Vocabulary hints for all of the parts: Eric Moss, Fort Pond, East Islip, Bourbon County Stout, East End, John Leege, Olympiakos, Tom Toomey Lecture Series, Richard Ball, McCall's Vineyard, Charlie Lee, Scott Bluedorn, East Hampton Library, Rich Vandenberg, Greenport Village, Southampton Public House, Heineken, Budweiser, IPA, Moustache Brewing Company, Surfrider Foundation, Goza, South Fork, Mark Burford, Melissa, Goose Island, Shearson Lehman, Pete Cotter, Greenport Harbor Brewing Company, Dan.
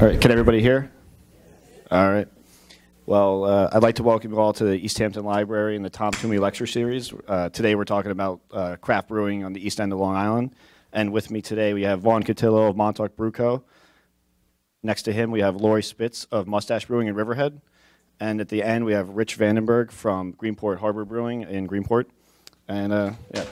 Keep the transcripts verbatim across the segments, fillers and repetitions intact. All right, can everybody hear? All right. Well, uh, I'd like to welcome you all to the East Hampton Library and the Tom Toomey Lecture Series. Uh, today we're talking about uh, craft brewing on the East End of Long Island. And with me today we have Vaughn Cutillo of Montauk Brew Co. Next to him we have Lori Spitz of Moustache Brewing in Riverhead. And at the end we have Rich Vandenberg from Greenport Harbor Brewing in Greenport. And uh, yeah.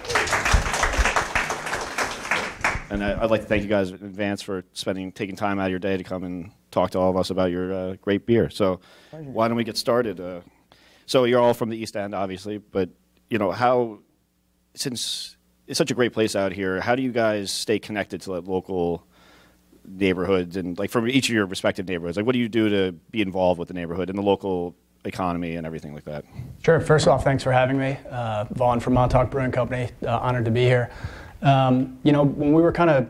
And I, I'd like to thank you guys in advance for spending, taking time out of your day to come and talk to all of us about your uh, great beer. So Pleasure. Why don't we get started? Uh, so you're all from the East End, obviously, but you know how, since it's such a great place out here, how do you guys stay connected to like, local neighborhoods and like from each of your respective neighborhoods? Like, what do you do to be involved with the neighborhood and the local economy and everything like that? Sure. First off, thanks for having me. Uh, Vaughn from Montauk Brewing Company. Uh, honored to be here. Um, you know, when we were kind of,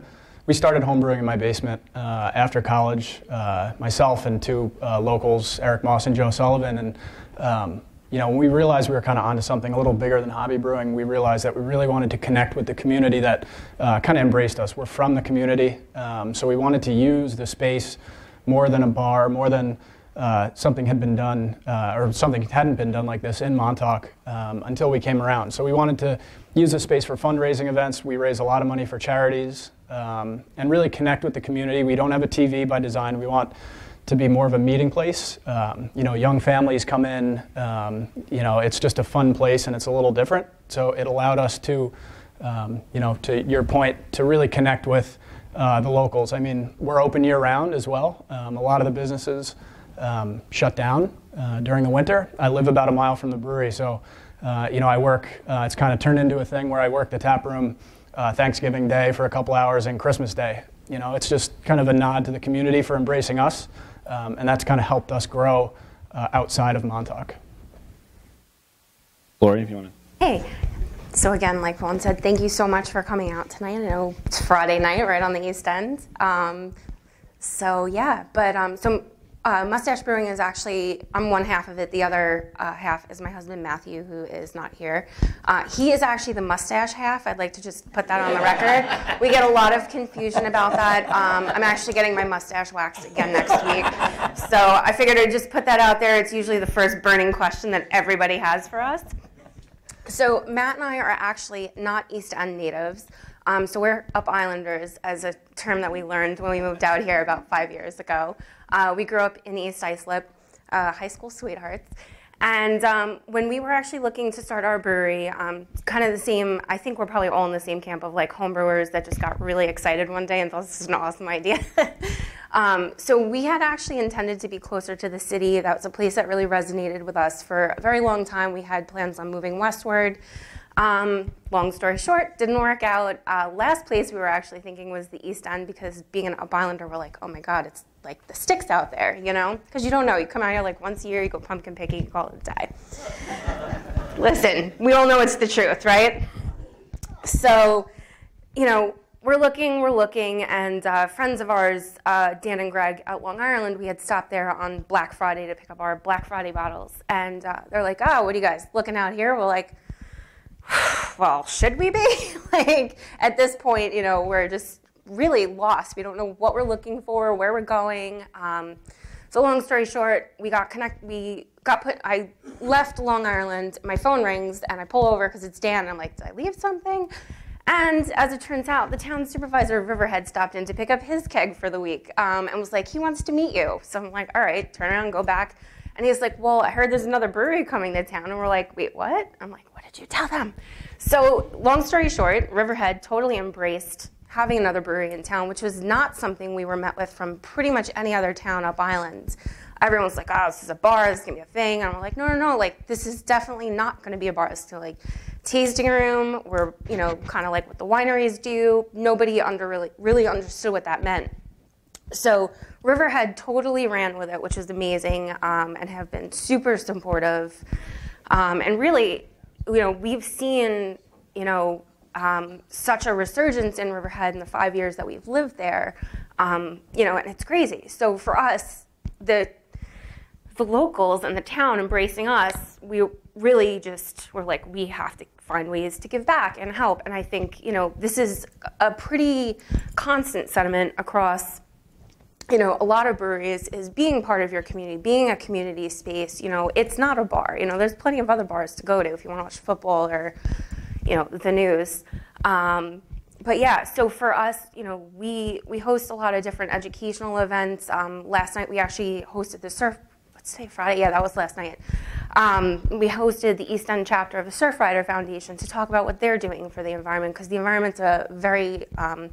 we started homebrewing in my basement uh, after college, uh, myself and two uh, locals, Eric Moss and Joe Sullivan, and, um, you know, when we realized we were kind of onto something a little bigger than hobby brewing, we realized that we really wanted to connect with the community that uh, kind of embraced us. We're from the community, um, so we wanted to use the space more than a bar, more than uh, something had been done, uh, or something hadn't been done like this in Montauk um, until we came around. So we wanted to use the space for fundraising events. We raise a lot of money for charities um, and really connect with the community. We don't have a T V by design. We want to be more of a meeting place. Um, you know, young families come in. Um, you know, it's just a fun place and it's a little different. So it allowed us to, um, you know, to your point, to really connect with uh, the locals. I mean, we're open year round as well. Um, a lot of the businesses um, shut down uh, during the winter. I live about a mile from the brewery, so. Uh, you know, I work, uh, it's kind of turned into a thing where I work the tap room uh, Thanksgiving Day for a couple hours and Christmas Day. You know, it's just kind of a nod to the community for embracing us, um, and that's kind of helped us grow uh, outside of Montauk. Lori, if you want to. Hey, so again, like Vaughn said, thank you so much for coming out tonight. I know it's Friday night right on the East End. Um, so, yeah, but um, so. Uh, Moustache Brewing is actually, I'm one half of it. The other uh, half is my husband, Matthew, who is not here. Uh, he is actually the mustache half. I'd like to just put that on the record. We get a lot of confusion about that. Um, I'm actually getting my mustache waxed again next week. So I figured I'd just put that out there. It's usually the first burning question that everybody has for us. So Matt and I are actually not East End natives. Um, so we're Up Islanders, as a term that we learned when we moved out here about five years ago. Uh, we grew up in East Islip, uh, high school sweethearts. And um, when we were actually looking to start our brewery, um, kind of the same, I think we're probably all in the same camp of like homebrewers that just got really excited one day and thought this is an awesome idea. um, so we had actually intended to be closer to the city. That was a place that really resonated with us for a very long time. We had plans on moving westward. Um, long story short, didn't work out. Uh, last place we were actually thinking was the East End because being an Up Islander, we're like, oh my God, it's like the sticks out there, you know? Because you don't know, you come out here like once a year, you go pumpkin picking, you call it a day. Listen, we all know it's the truth, right? So, you know, we're looking, we're looking, and uh, friends of ours, uh, Dan and Greg at Long Island, we had stopped there on Black Friday to pick up our Black Friday bottles. And uh, they're like, oh, what are you guys looking out here? We're like, well, should we be? Like, at this point, you know, we're just really lost. We don't know what we're looking for, where we're going. Um, so long story short, we got connect. We got put, I left Long Island, my phone rings, and I pull over because it's Dan, and I'm like, did I leave something? And as it turns out, the town supervisor of Riverhead stopped in to pick up his keg for the week um, and was like, he wants to meet you. So I'm like, all right, turn around, go back. And he's like, well, I heard there's another brewery coming to town. And we're like, wait, what? I'm like, what did you tell them? So long story short, Riverhead totally embraced having another brewery in town, which was not something we were met with from pretty much any other town up island. Everyone's like, oh, this is a bar, this is gonna be a thing. And we're like, no, no, no, like this is definitely not gonna be a bar. It's still like tasting room. We're, you know, kind of like what the wineries do. Nobody under really, really understood what that meant. So Riverhead totally ran with it, which was amazing, um, and have been super supportive. Um, and really, you know, we've seen, you know, um, such a resurgence in Riverhead in the five years that we've lived there, um, you know, and it's crazy. So for us, the the locals and the town embracing us, we really just were like, we have to find ways to give back and help. And I think, you know, this is a pretty constant sentiment across you know, a lot of breweries is being part of your community, being a community space. You know, it's not a bar. You know, there's plenty of other bars to go to if you want to watch football or, you know, the news. Um, but yeah, so for us, you know, we we host a lot of different educational events. Um, last night we actually hosted the surf. What's today, Friday? Yeah, that was last night. Um, we hosted the East End chapter of the Surfrider Foundation to talk about what they're doing for the environment, because the environment's a very um,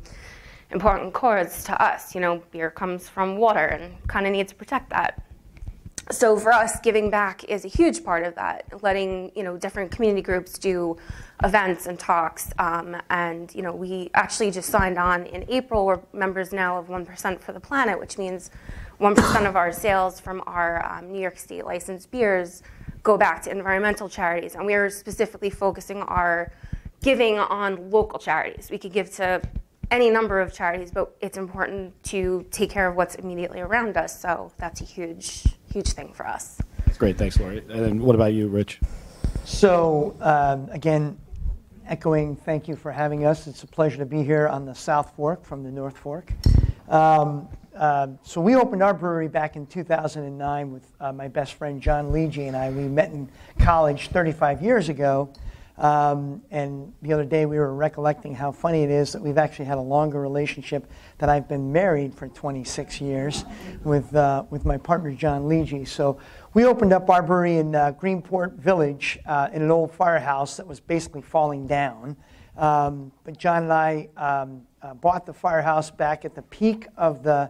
important cause to us. You know, beer comes from water and kind of needs to protect that. So for us, giving back is a huge part of that, letting, you know, different community groups do events and talks. Um, and, you know, we actually just signed on in April. We're members now of one percent for the Planet, which means one percent of our sales from our um, New York State licensed beers go back to environmental charities. And we are specifically focusing our giving on local charities. We could give to any number of charities, but it's important to take care of what's immediately around us. So that's a huge, huge thing for us. That's great. Thanks, Lori. And then what about you, Rich? So um, again, echoing, thank you for having us. It's a pleasure to be here on the South Fork from the North Fork. Um, uh, so we opened our brewery back in two thousand nine with uh, my best friend John Leege and I. We met in college thirty-five years ago. Um, and the other day we were recollecting how funny it is that we've actually had a longer relationship, that I've been married for twenty-six years with, uh, with my partner John Ligi. So we opened up our brewery in uh, Greenport Village uh, in an old firehouse that was basically falling down. Um, but John and I um, uh, bought the firehouse back at the peak of the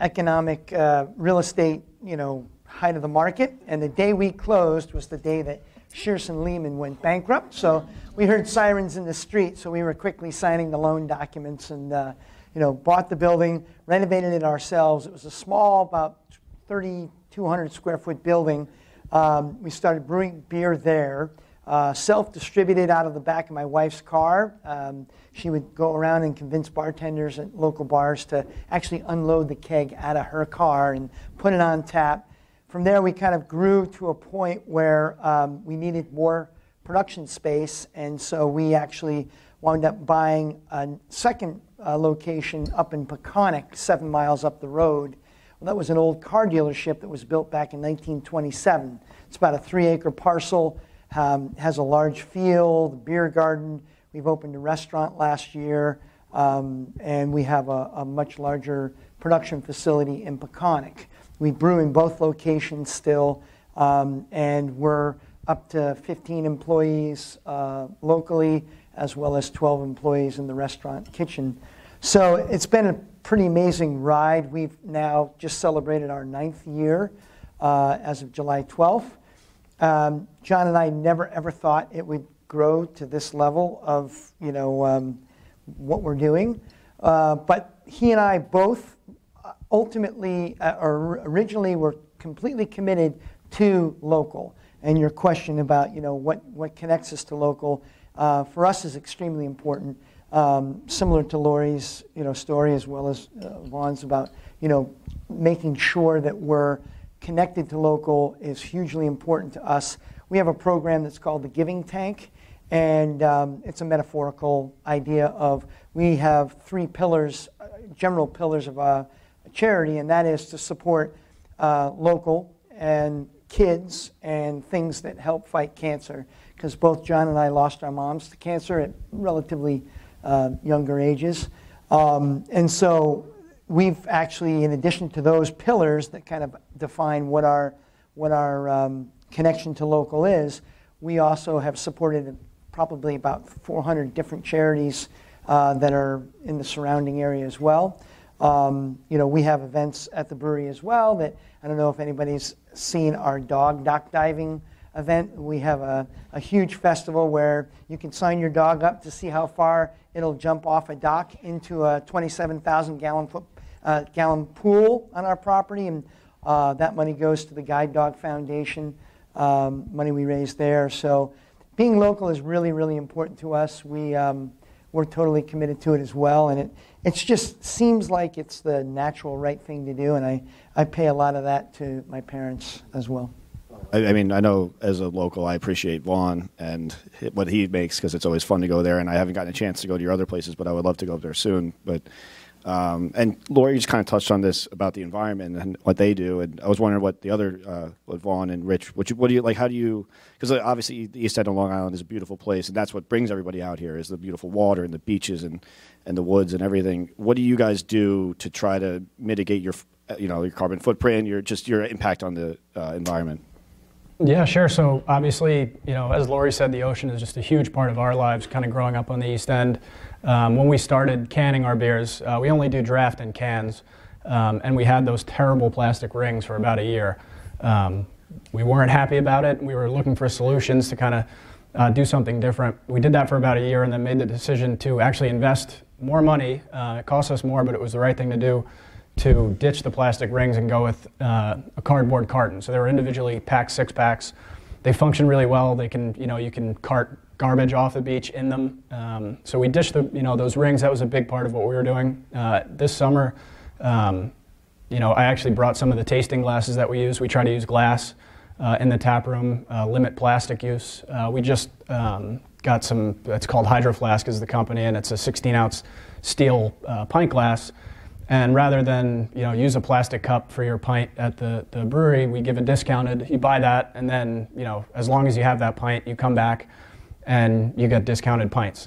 economic uh, real estate, you know, height of the market. And the day we closed was the day that Shearson Lehman went bankrupt, so we heard sirens in the street, so we were quickly signing the loan documents and uh, you know, bought the building, renovated it ourselves. It was a small, about thirty-two hundred square foot building. Um, we started brewing beer there, uh, self-distributed out of the back of my wife's car. Um, she would go around and convince bartenders at local bars to actually unload the keg out of her car and put it on tap. From there, we kind of grew to a point where um, we needed more production space, and so we actually wound up buying a second uh, location up in Peconic, seven miles up the road. Well, that was an old car dealership that was built back in nineteen twenty-seven. It's about a three-acre parcel, um, has a large field, a beer garden. We've opened a restaurant last year, um, and we have a, a much larger production facility in Peconic. We brew in both locations still, um, and we're up to fifteen employees uh, locally, as well as twelve employees in the restaurant kitchen. So it's been a pretty amazing ride. We've now just celebrated our ninth year uh, as of July twelfth. Um, John and I never ever thought it would grow to this level of, you know, um, what we're doing, uh, but he and I both ultimately, uh, or originally, we're completely committed to local. And your question about, you know, what, what connects us to local, uh, for us is extremely important. Um, similar to Lori's, you know, story, as well as uh, Vaughn's, about, you know, making sure that we're connected to local is hugely important to us. We have a program that's called the Giving Tank, and um, it's a metaphorical idea of, we have three pillars, uh, general pillars of uh, charity, and that is to support uh, local and kids and things that help fight cancer, because both John and I lost our moms to cancer at relatively uh, younger ages. Um, and so we've actually, in addition to those pillars that kind of define what our, what our um, connection to local is, we also have supported probably about four hundred different charities uh, that are in the surrounding area as well. Um, you know, we have events at the brewery as well that, I don't know if anybody's seen our dog dock diving event. We have a, a huge festival where you can sign your dog up to see how far it'll jump off a dock into a twenty-seven thousand gallon, uh, gallon pool on our property, and uh, that money goes to the Guide Dog Foundation, um, money we raise there. So being local is really, really important to us. We, um, we're totally committed to it as well, and it it just seems like it's the natural right thing to do, and I, I pay a lot of that to my parents as well. I, I mean, I know as a local, I appreciate Vaughn and what he makes, because it's always fun to go there, and I haven't gotten a chance to go to your other places, but I would love to go up there soon. But Um, and Lori just kind of touched on this about the environment and what they do, and I was wondering what the other, uh, what Vaughn and Rich, what, you, what do you like? How do you? Because obviously the East End of Long Island is a beautiful place, and that's what brings everybody out here is the beautiful water and the beaches and, and the woods and everything. What do you guys do to try to mitigate your, you know, your carbon footprint, your just your impact on the uh, environment? Yeah, sure. So obviously, you know, as Lori said, the ocean is just a huge part of our lives. Kind of growing up on the East End, um, when we started canning our beers, uh, we only do draft in cans, um, and we had those terrible plastic rings for about a year. Um, we weren't happy about it. We were looking for solutions to kind of uh, do something different. We did that for about a year, and then made the decision to actually invest more money. Uh, it cost us more, but it was the right thing to do, to ditch the plastic rings and go with uh, a cardboard carton. So they were individually packed six packs. They function really well. They can, you know, you can cart garbage off the beach in them. Um, so we ditched the, you know, those rings. That was a big part of what we were doing. Uh, this summer, um, you know, I actually brought some of the tasting glasses that we use. We try to use glass uh, in the tap room, uh, limit plastic use. Uh, we just um, got some, it's called Hydro Flask is the company, and it's a sixteen ounce steel uh, pint glass. And rather than, you know, use a plastic cup for your pint at the, the brewery, we give a discounted, you buy that, and then, you know, as long as you have that pint, you come back and you get discounted pints.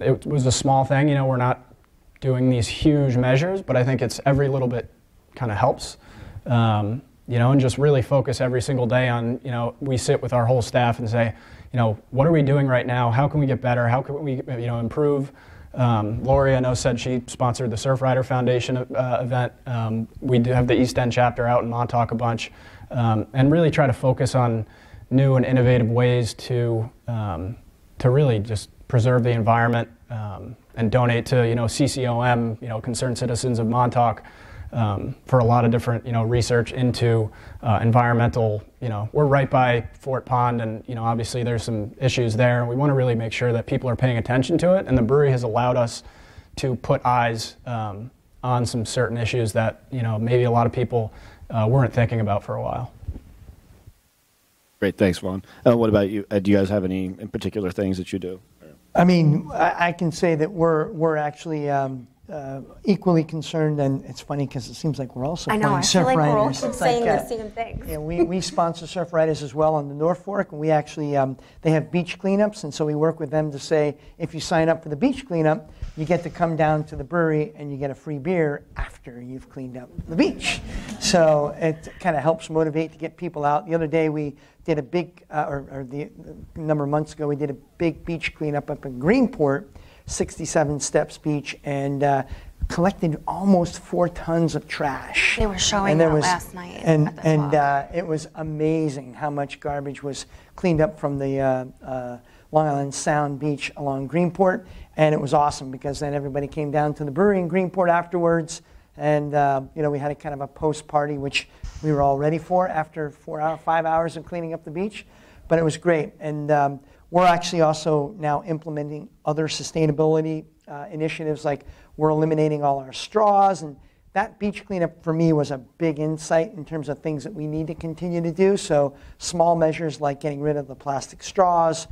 It was a small thing, you know, we're not doing these huge measures, but I think it's every little bit kind of helps, um, you know, and just really focus every single day on, you know, we sit with our whole staff and say, you know, what are we doing right now? How can we get better? How can we, you know, improve? Um, Lori, I know, said she sponsored the Surfrider Foundation uh, event. Um, we do have the East End chapter out in Montauk a bunch, um, and really try to focus on new and innovative ways to um, to really just preserve the environment, um, and donate to, you know, C C O M, you know, Concerned Citizens of Montauk, um, for a lot of different, you know, research into uh, environmental. You know, we're right by Fort Pond, and, you know, obviously there's some issues there, and we want to really make sure that people are paying attention to it, and the brewery has allowed us to put eyes um, on some certain issues that, you know, maybe a lot of people uh, weren't thinking about for a while. Great, thanks, Vaughn. Uh, what about you? Uh, do you guys have any in particular things that you do? I mean, I, I can say that we're we're actually um, uh, equally concerned, and it's funny because it seems like we're also I know, playing I surf feel like riders. We're also it's saying like, uh, the same things. Yeah, we, we sponsor surf riders as well on the North Fork, and we actually um, they have beach cleanups, and so we work with them to say if you sign up for the beach cleanup, you get to come down to the brewery and you get a free beer after you've cleaned up the beach. So it kind of helps motivate to get people out. The other day we did a big, uh, or, or the, the number of months ago, we did a big beach cleanup up in Greenport, sixty-seven steps beach, and uh, collected almost four tons of trash. They were showing that last night. And, and uh, it was amazing how much garbage was cleaned up from the uh, uh, Long Island Sound Beach along Greenport, and it was awesome because then everybody came down to the brewery in Greenport afterwards. And, uh, you know, we had a kind of a post-party, which we were all ready for after four hour, five hours of cleaning up the beach. But it was great. And um, we're actually also now implementing other sustainability uh, initiatives, like we're eliminating all our straws. And that beach cleanup, for me, was a big insight in terms of things that we need to continue to do. So small measures like getting rid of the plastic straws.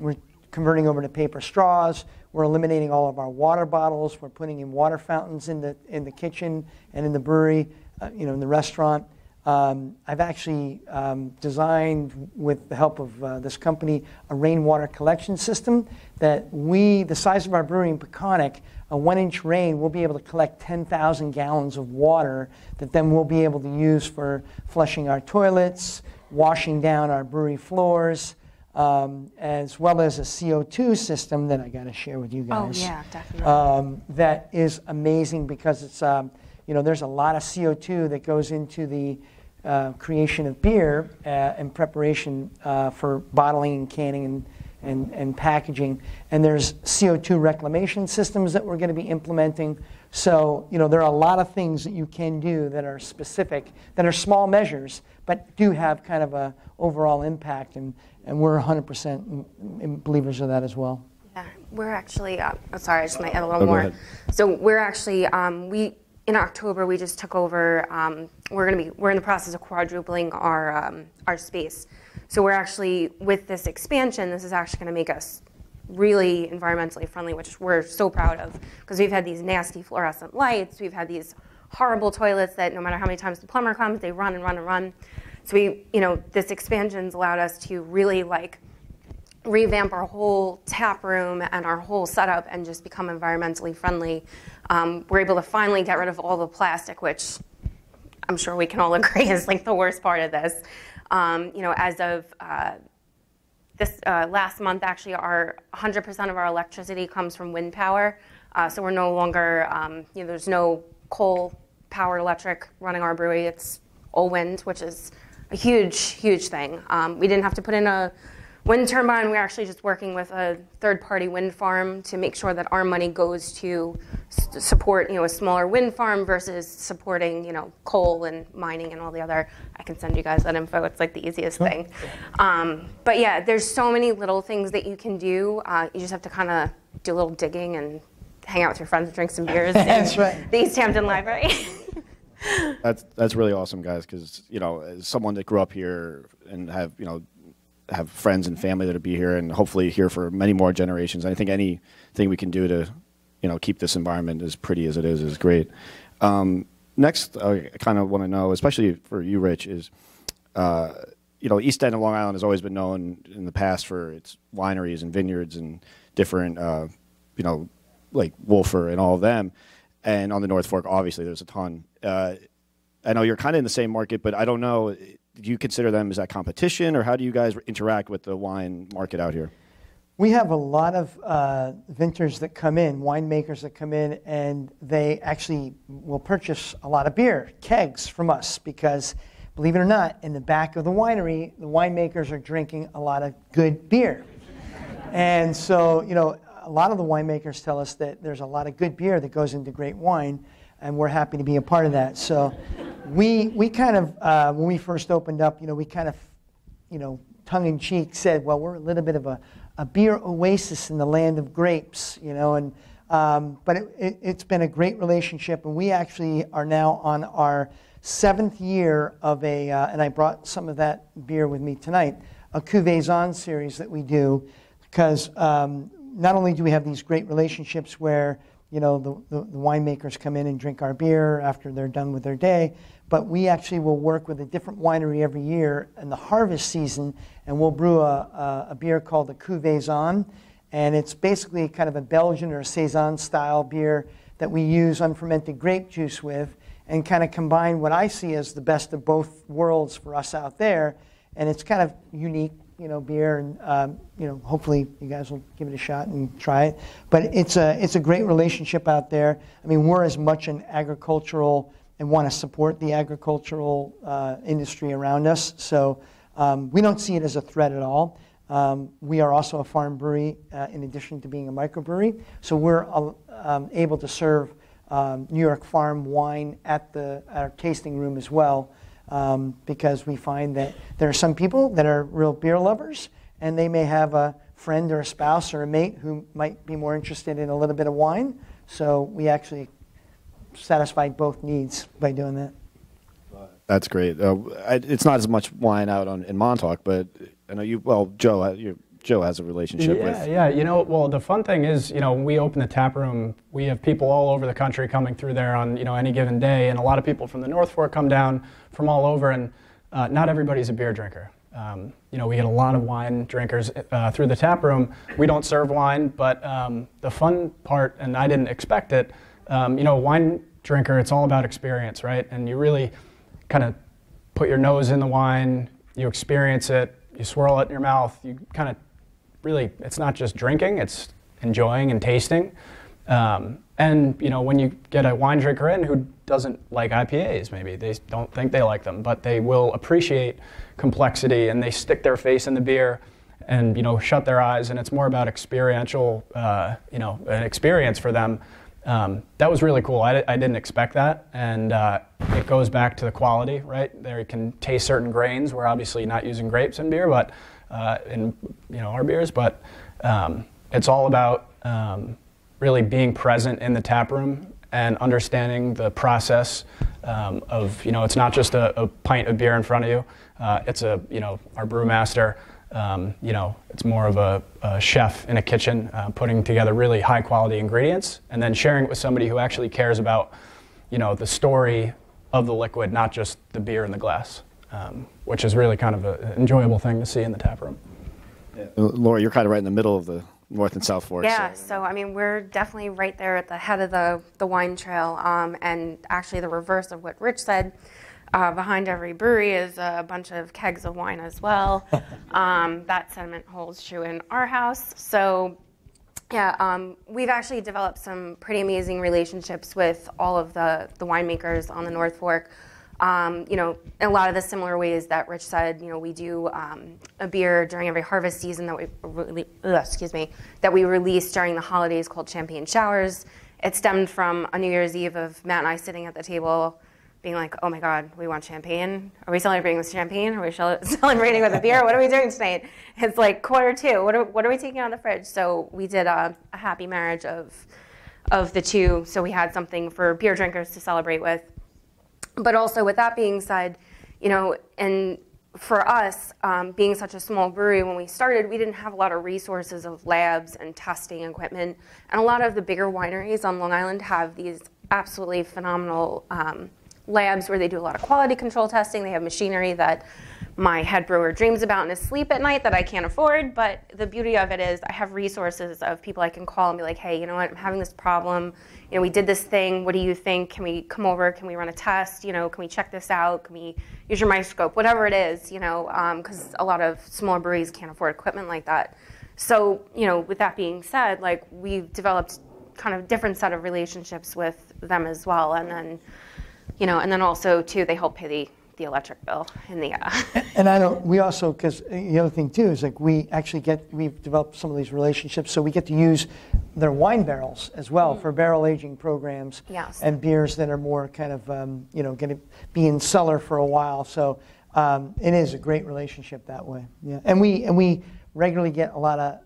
We're converting over to paper straws. We're eliminating all of our water bottles. We're putting in water fountains in the in the kitchen and in the brewery, uh, you know, in the restaurant. Um, I've actually um, designed, with the help of uh, this company, a rainwater collection system that we, the size of our brewery in Peconic, a one-inch rain, we'll be able to collect ten thousand gallons of water that then we'll be able to use for flushing our toilets, washing down our brewery floors. Um, as well as a C O two system that I got to share with you guys. Oh yeah, definitely. Um, that is amazing because it's, um, you know, there's a lot of C O two that goes into the uh, creation of beer uh, and preparation uh, for bottling and canning and, and, and packaging. And there's C O two reclamation systems that we're going to be implementing. So, you know, there are a lot of things that you can do that are specific, that are small measures, but do have kind of a overall impact, and, and we're one hundred percent believers of that as well. Yeah, we're actually, uh, oh, sorry, I just might add a little oh, more. So we're actually, um, we in October, we just took over, um, we're gonna be, we're in the process of quadrupling our, um, our space. So we're actually, with this expansion, this is actually gonna make us really environmentally friendly, which we're so proud of, because we've had these nasty fluorescent lights, we've had these horrible toilets that no matter how many times the plumber comes, they run and run and run. So we, you know, this expansion's allowed us to really like revamp our whole tap room and our whole setup and just become environmentally friendly. Um, we're able to finally get rid of all the plastic, which I'm sure we can all agree is like the worst part of this. Um, you know, as of uh, this uh, last month, actually, our one hundred percent of our electricity comes from wind power. Uh, so we're no longer, um, you know, there's no coal-powered electric running our brewery. It's all wind, which is a huge, huge thing. Um, we didn't have to put in a wind turbine. We're actually just working with a third-party wind farm to make sure that our money goes to support, you know, a smaller wind farm versus supporting, you know, coal and mining and all the other. I can send you guys that info. It's like the easiest sure. thing. Um, but yeah, there's so many little things that you can do. Uh, you just have to kind of do a little digging and hang out with your friends and drink some beers that's in right. the East Hampton Library. that's that's really awesome, guys, because, you know, as someone that grew up here and have, you know, have friends and family that'll be here and hopefully here for many more generations. I think anything we can do to, you know, keep this environment as pretty as it is is great. Um, next, I kind of want to know, especially for you, Rich, is, uh, you know, East End of Long Island has always been known in the past for its wineries and vineyards and different, uh, you know, like Wolfer and all of them. And on the North Fork, obviously, there's a ton. Uh, I know you're kind of in the same market, but I don't know. Do you consider them as that competition, or how do you guys interact with the wine market out here? We have a lot of uh, vintners that come in, winemakers that come in, and they actually will purchase a lot of beer, kegs from us, because believe it or not, in the back of the winery, the winemakers are drinking a lot of good beer. And so, you know, a lot of the winemakers tell us that there's a lot of good beer that goes into great wine, and we're happy to be a part of that. So we, we kind of, uh, when we first opened up, you know, we kind of, you know, tongue-in-cheek said, well, we're a little bit of a, a beer oasis in the land of grapes, you know, and, um, but it, it, it's been a great relationship, and we actually are now on our seventh year of a, uh, and I brought some of that beer with me tonight, a Cuvée series that we do, because um, not only do we have these great relationships where you know, the, the, the winemakers come in and drink our beer after they're done with their day, but we actually will work with a different winery every year in the harvest season, and we'll brew a, a, a beer called the Cuvée, and it's basically kind of a Belgian or a Saison-style beer that we use unfermented grape juice with and kind of combine what I see as the best of both worlds for us out there, and it's kind of unique, you know, beer, and um, you know, hopefully you guys will give it a shot and try it. But it's a it's a great relationship out there. I mean, we're as much an agricultural and want to support the agricultural uh, industry around us. So um, we don't see it as a threat at all. Um, we are also a farm brewery uh, in addition to being a microbrewery. So we're uh, um, able to serve um, New York farm wine at the at our tasting room as well. Um, because we find that there are some people that are real beer lovers, and they may have a friend or a spouse or a mate who might be more interested in a little bit of wine. So we actually satisfied both needs by doing that. That's great. Uh, I, it's not as much wine out on, in Montauk, but I know you, well, Joe, you, Joe has a relationship yeah, with. Yeah, yeah. You know, well, the fun thing is, you know, when we open the tap room, we have people all over the country coming through there on, you know, any given day, and a lot of people from the North Fork come down from all over, and uh, not everybody's a beer drinker. Um, you know, we get a lot of wine drinkers uh, through the tap room. We don't serve wine, but um, the fun part, and I didn't expect it, um, you know, wine drinker, it's all about experience, right? And you really kind of put your nose in the wine, you experience it, you swirl it in your mouth, you kind of really, it's not just drinking, it's enjoying and tasting. Um, and, you know, when you get a wine drinker in who doesn't like I P As, maybe, they don't think they like them, but they will appreciate complexity, and they stick their face in the beer and, you know, shut their eyes, and it's more about experiential, uh, you know, an experience for them. Um, that was really cool. I, I didn't expect that, and uh, it goes back to the quality, right? There you can taste certain grains. We're obviously not using grapes in beer, but Uh, in you know our beers, but um, it's all about um, really being present in the tap room and understanding the process um, of you know it's not just a, a pint of beer in front of you. Uh, it's a you know our brewmaster Um, you know, it's more of a, a chef in a kitchen uh, putting together really high quality ingredients and then sharing it with somebody who actually cares about, you know, the story of the liquid, not just the beer in the glass, um, which is really kind of an enjoyable thing to see in the tap room. Yeah. Lori, you're kind of right in the middle of the North and South Fork. Yeah, so, so I mean, we're definitely right there at the head of the, the wine trail, um, and actually the reverse of what Rich said. Uh, behind every brewery is a bunch of kegs of wine as well. Um, that sentiment holds true in our house. So, yeah, um, we've actually developed some pretty amazing relationships with all of the, the winemakers on the North Fork. Um, you know, in a lot of the similar ways that Rich said, you know, we do um, a beer during every harvest season that we, really, ugh, excuse me, that we release during the holidays called Champagne Showers. It stemmed from a New Year's Eve of Matt and I sitting at the table being like, oh my God, we want champagne. Are we celebrating with champagne? Are we celebrating with a beer? What are we doing tonight? It's like quarter two. What are, what are we taking out of the fridge? So we did a, a happy marriage of, of the two. So we had something for beer drinkers to celebrate with. But also, with that being said, you know, and for us, um, being such a small brewery when we started, we didn't have a lot of resources of labs and testing equipment. And a lot of the bigger wineries on Long Island have these absolutely phenomenal um, labs where they do a lot of quality control testing. They have machinery that my head brewer dreams about in his sleep at night that I can't afford. But the beauty of it is I have resources of people I can call and be like, hey, you know what, I'm having this problem. You know, we did this thing. What do you think? Can we come over? Can we run a test? You know, can we check this out? Can we use your microscope? Whatever it is, you know, because um, a lot of smaller breweries can't afford equipment like that. So, you know, with that being said, like, we've developed kind of a different set of relationships with them as well. And then, you know, and then also, too, they help pay the, the electric bill and the. Uh... And I don't, we also, because the other thing, too, is like we actually get, we've developed some of these relationships, so we get to use their wine barrels as well mm. for barrel aging programs. Yes. And beers that are more kind of, um, you know, going to be in cellar for a while. So um, it is a great relationship that way. Yeah. And we, and we regularly get a lot of,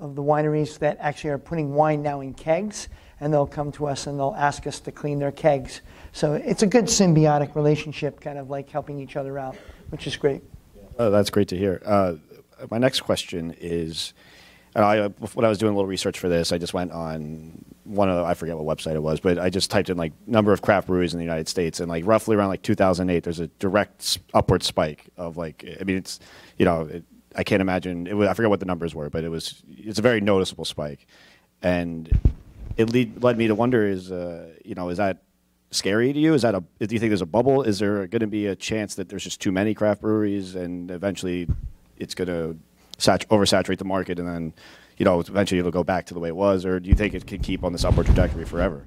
of the wineries that actually are putting wine now in kegs, and they'll come to us and they'll ask us to clean their kegs. So it's a good symbiotic relationship, kind of like helping each other out, which is great. Oh, that's great to hear. Uh, my next question is, I, when I was doing a little research for this, I just went on one of the, I forget what website it was, but I just typed in like number of craft breweries in the United States, and like roughly around like two thousand eight, there's a direct upward spike of like, I mean, it's, you know, it, I can't imagine, it was, I forget what the numbers were, but it was, it's a very noticeable spike. And it lead, led me to wonder is, uh, you know, is that scary to you? Is that a, do you think there's a bubble? Is there going to be a chance that there's just too many craft breweries and eventually it's going to sat oversaturate the market and then, you know, eventually it'll go back to the way it was? Or do you think it could keep on this upward trajectory forever?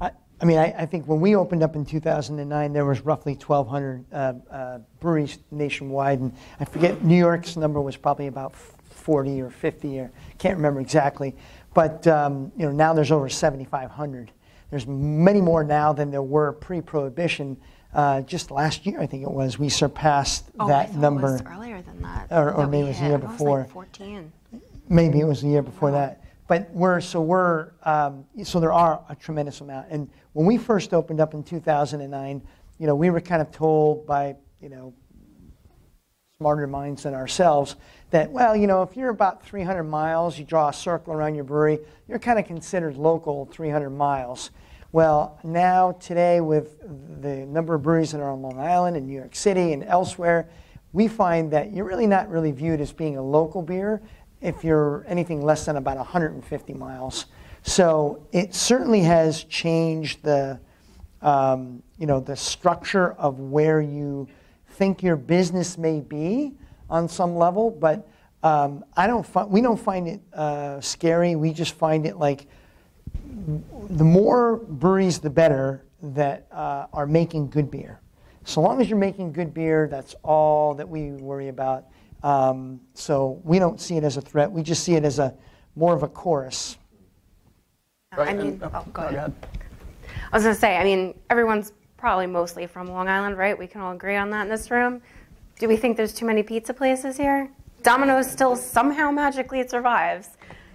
I, I mean, I, I think when we opened up in two thousand nine, there was roughly twelve hundred uh, uh, breweries nationwide. And I forget, New York's number was probably about forty or fifty, or can't remember exactly. But, um, you know, now there's over seventy-five hundred. There's many more now than there were pre-prohibition. Uh, just last year, I think it was, we surpassed oh, that I thought number. It was earlier than that, or, or that maybe it was the year before. Like fourteen. Maybe it was the year before no. that. But we're so we're um, so there are a tremendous amount. And when we first opened up in two thousand nine, you know, we were kind of told by you know smarter minds than ourselves that, well, you know, if you're about three hundred miles, you draw a circle around your brewery, you're kind of considered local three hundred miles. Well, now today with the number of breweries that are on Long Island and New York City and elsewhere, we find that you're really not really viewed as being a local beer if you're anything less than about one hundred fifty miles. So it certainly has changed the, um, you know, the structure of where you think your business may be on some level, but um, I don't. We don't find it uh, scary. We just find it like the more breweries, the better that uh, are making good beer. So long as you're making good beer, that's all that we worry about. Um, so we don't see it as a threat. We just see it as a more of a chorus. I mean, oh, go ahead. I was gonna say, I mean, everyone's probably mostly from Long Island, right? We can all agree on that in this room. Do we think there's too many pizza places here? Domino's still somehow magically survives,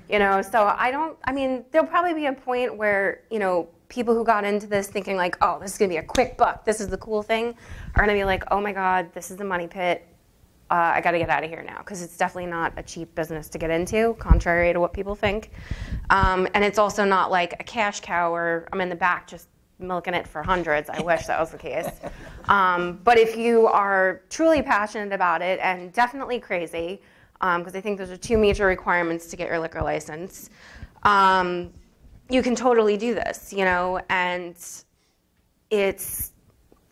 you know? So I don't, I mean, there'll probably be a point where, you know, people who got into this thinking like, oh, this is gonna be a quick buck, this is the cool thing, are gonna be like, oh my God, this is the money pit. uh, I got to get out of here now, because it's definitely not a cheap business to get into, contrary to what people think. Um, and it's also not like a cash cow where I'm in the back just milking it for hundreds. I wish that was the case. Um, but if you are truly passionate about it, and definitely crazy, because um, I think those are two major requirements to get your liquor license, um, you can totally do this, you know, and it's,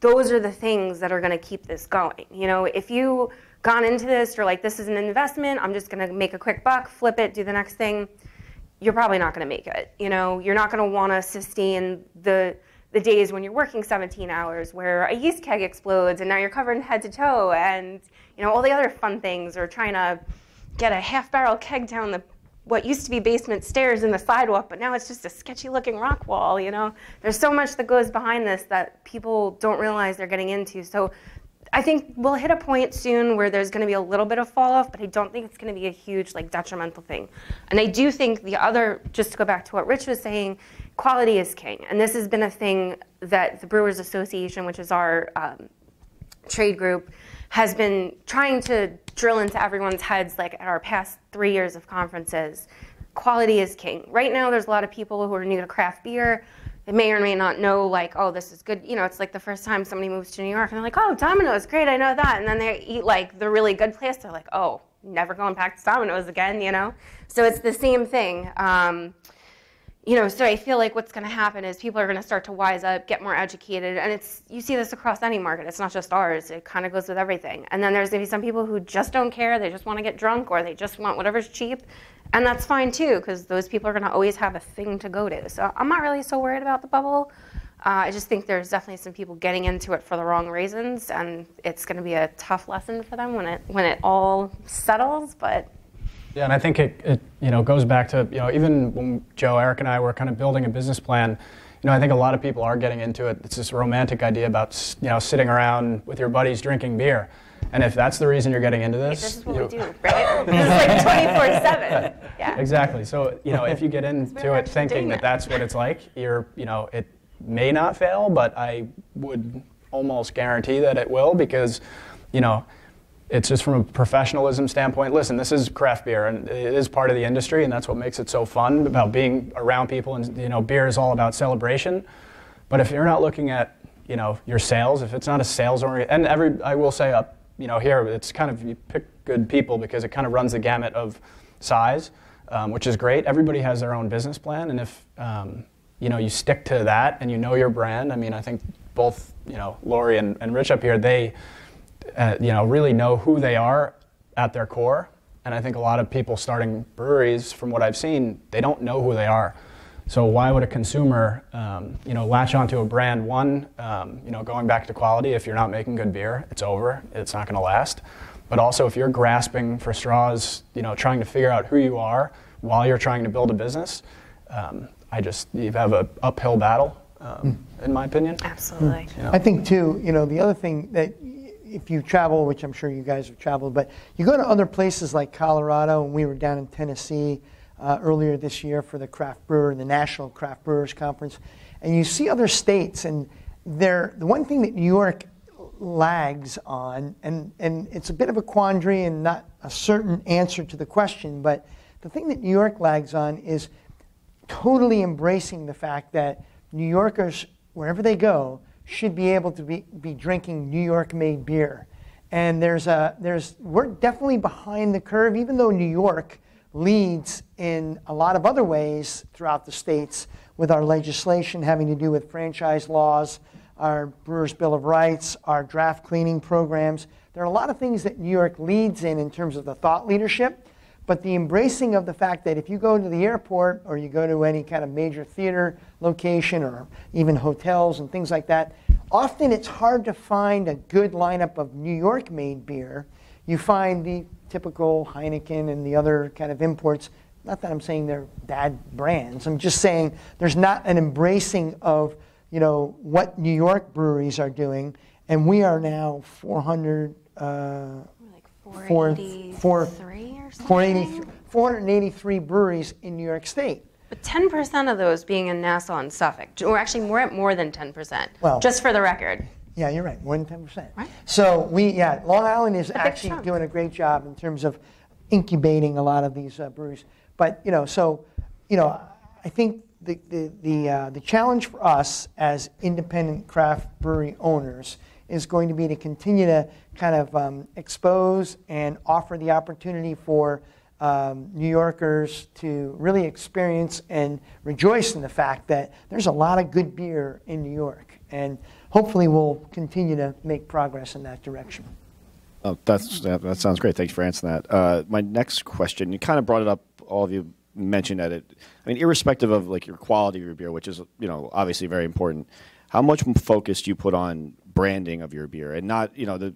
those are the things that are going to keep this going. You know, if you gone into this, you're like, this is an investment, I'm just going to make a quick buck, flip it, do the next thing, you're probably not going to make it. You know, you're not going to want to sustain the the days when you're working seventeen hours where a yeast keg explodes and now you're covered head to toe, and, you know, all the other fun things, or trying to get a half barrel keg down the what used to be basement stairs in the sidewalk, but now it's just a sketchy looking rock wall, you know? There's so much that goes behind this that people don't realize they're getting into. So I think we'll hit a point soon where there's gonna be a little bit of fall off, but I don't think it's gonna be a huge, like, detrimental thing. And I do think the other, just to go back to what Rich was saying, quality is king. And this has been a thing that the Brewers Association, which is our um, trade group, has been trying to drill into everyone's heads, like, at our past three years of conferences. Quality is king. Right now, there's a lot of people who are new to craft beer. They may or may not know, like, oh, this is good. You know, it's like the first time somebody moves to New York, and they're like, oh, Domino's, great, I know that. And then they eat, like, the really good place. They're like, oh, never going back to Domino's again, you know? So it's the same thing. Um, You know, so I feel like what's going to happen is people are going to start to wise up, get more educated, and it's, you see this across any market. It's not just ours. It kind of goes with everything. And then there's going to be some people who just don't care. They just want to get drunk, or they just want whatever's cheap, and that's fine too, because those people are going to always have a thing to go to. So I'm not really so worried about the bubble. Uh, I just think there's definitely some people getting into it for the wrong reasons, and it's going to be a tough lesson for them when it when it all settles. But yeah, and I think it, it you know goes back to, you know, even when Joe, Eric, and I were kind of building a business plan, you know, I think a lot of people are getting into it. It's this romantic idea about, you know, sitting around with your buddies drinking beer, and if that's the reason you're getting into this, this is what you, we do, right? It's like twenty-four seven. Yeah. Exactly. So, you know, if you get into it thinking that that's what it's like, you're, you know, it may not fail, but I would almost guarantee that it will, because, you know, it's just from a professionalism standpoint. Listen, this is craft beer, and it is part of the industry, and that's what makes it so fun about being around people. And, you know, beer is all about celebration. But if you're not looking at, you know, your sales, if it's not a sales oriented, and every, I will say up, you know, here it's kind of, you pick good people because it kind of runs the gamut of size, um, which is great. Everybody has their own business plan, and if um, you know, you stick to that and you know your brand. I mean, I think both, you know, Lori and, and Rich up here, they. Uh, you know, really know who they are at their core. And I think a lot of people starting breweries, from what I've seen, they don't know who they are. So why would a consumer, um, you know, latch onto a brand? One, um, you know, going back to quality, if you're not making good beer, it's over. It's not going to last. But also, if you're grasping for straws, you know, trying to figure out who you are while you're trying to build a business, um, I just, you have an uphill battle, um, mm. in my opinion. Absolutely. Mm. You know? I think, too, you know, the other thing that, if you travel, which I'm sure you guys have traveled, but you go to other places like Colorado, and we were down in Tennessee uh, earlier this year for the Craft Brewer, the National Craft Brewers Conference, and you see other states, and they're, the one thing that New York lags on, and, and it's a bit of a quandary and not a certain answer to the question, but the thing that New York lags on is totally embracing the fact that New Yorkers, wherever they go, should be able to be, be drinking New York-made beer. And there's a, there's, we're definitely behind the curve, even though New York leads in a lot of other ways throughout the states with our legislation having to do with franchise laws, our Brewers' Bill of Rights, our draft cleaning programs. There are a lot of things that New York leads in in terms of the thought leadership, but the embracing of the fact that if you go to the airport or you go to any kind of major theater location or even hotels and things like that, often it's hard to find a good lineup of New York-made beer. You find the typical Heineken and the other kind of imports. Not that I'm saying they're bad brands. I'm just saying there's not an embracing of, you know, what New York breweries are doing. And we are now four hundred... Uh, four eighty-three breweries in New York State. But ten percent of those being in Nassau and Suffolk. Or actually, we're at more than ten percent, well, just for the record. Yeah, you're right. More than ten percent. Right. So we, yeah, Long Island is actually chunk. doing a great job in terms of incubating a lot of these uh, breweries. But you know, so you know, I think the the the, uh, the challenge for us as independent craft brewery owners is going to be to continue to kind of um, expose and offer the opportunity for um, New Yorkers to really experience and rejoice in the fact that there's a lot of good beer in New York, and hopefully we'll continue to make progress in that direction. Oh, that's, that, that sounds great. Thanks for answering that. Uh, my next question, you kind of brought it up, all of you mentioned that it, I mean, irrespective of like your quality of your beer, which is, you know, obviously very important, how much focus do you put on branding of your beer, and not, you know, the,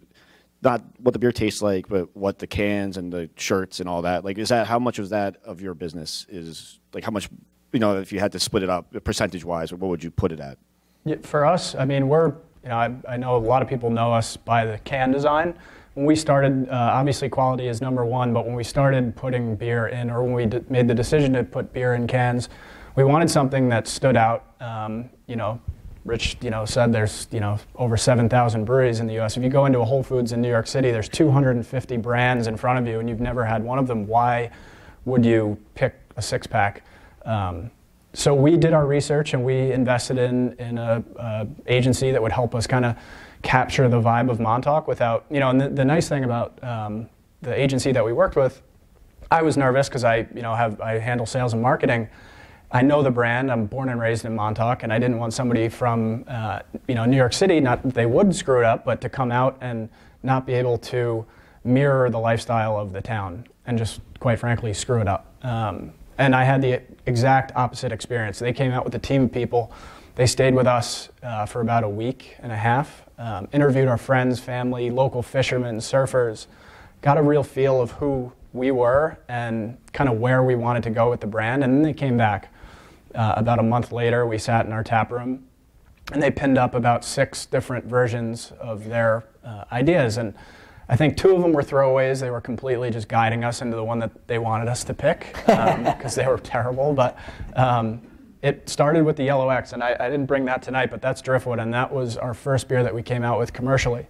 not what the beer tastes like, but what the cans and the shirts and all that, like, is that, how much of that of your business is, like, how much, you know, if you had to split it up percentage-wise, what would you put it at? Yeah, for us, I mean, we're, you know, I, I know a lot of people know us by the can design. When we started, uh, obviously quality is number one, but when we started putting beer in, or when we d made the decision to put beer in cans, we wanted something that stood out. Um, you know, Rich, you know, said there's, you know, over seven thousand breweries in the U S If you go into a Whole Foods in New York City, there's two hundred fifty brands in front of you, and you've never had one of them. Why would you pick a six-pack? Um, so we did our research, and we invested in in a uh, agency that would help us kind of capture the vibe of Montauk without, you know, and the, the nice thing about um, the agency that we worked with, I was nervous because I, you know, have, I handle sales and marketing. I know the brand, I'm born and raised in Montauk, and I didn't want somebody from, uh, you know, New York City, not that they would screw it up, but to come out and not be able to mirror the lifestyle of the town and just, quite frankly, screw it up. Um, and I had the exact opposite experience. They came out with a team of people. They stayed with us uh, for about a week and a half, um, interviewed our friends, family, local fishermen, surfers, got a real feel of who we were and kind of where we wanted to go with the brand. And then they came back uh, about a month later. We sat in our tap room and they pinned up about six different versions of their uh, ideas. And I think two of them were throwaways. They were completely just guiding us into the one that they wanted us to pick because um, they were terrible. But um, it started with the Yellow X, and I, I didn't bring that tonight, but that's Driftwood, and that was our first beer that we came out with commercially.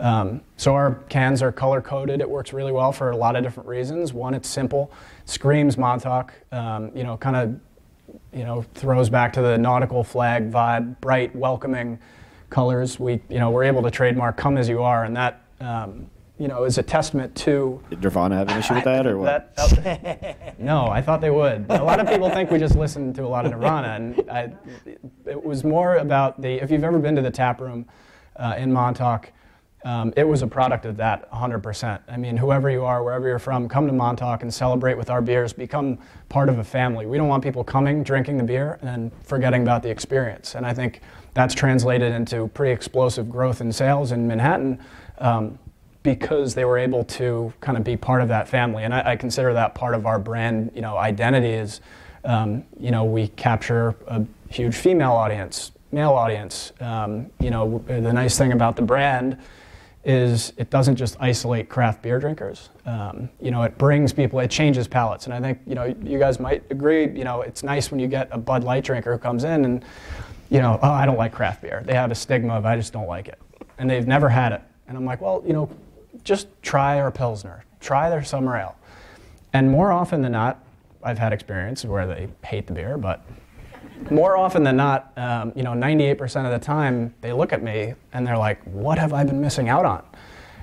Um, so our cans are color-coded. It works really well for a lot of different reasons. One, it's simple, screams Montauk, um, you know, kind of, you know, throws back to the nautical flag vibe, bright, welcoming colors. We, you know, we're able to trademark "Come As You Are," and that, um, you know, is a testament to... Did Nirvana have an issue with that, or what? That, no, I thought they would. A lot of people think we just listened to a lot of Nirvana, and I, it was more about the... If you've ever been to the tap room uh, in Montauk, um, it was a product of that, one hundred percent. I mean, whoever you are, wherever you're from, come to Montauk and celebrate with our beers. Become part of a family. We don't want people coming, drinking the beer, and forgetting about the experience. And I think that's translated into pretty explosive growth in sales in Manhattan. Um, because they were able to kind of be part of that family. And I, I consider that part of our brand, you know, identity is, um, you know, we capture a huge female audience, male audience. Um, you know, the nice thing about the brand is it doesn't just isolate craft beer drinkers. Um, you know, it brings people, it changes palates. And I think, you know, you guys might agree, you know, it's nice when you get a Bud Light drinker who comes in and, you know, oh, I don't like craft beer. They have a stigma of I just don't like it. And they've never had it. And I'm like, well, you know, just try our Pilsner, try their summer ale. And more often than not, I've had experience where they hate the beer, but more often than not, um, you know, ninety-eight percent of the time, they look at me and they're like, what have I been missing out on?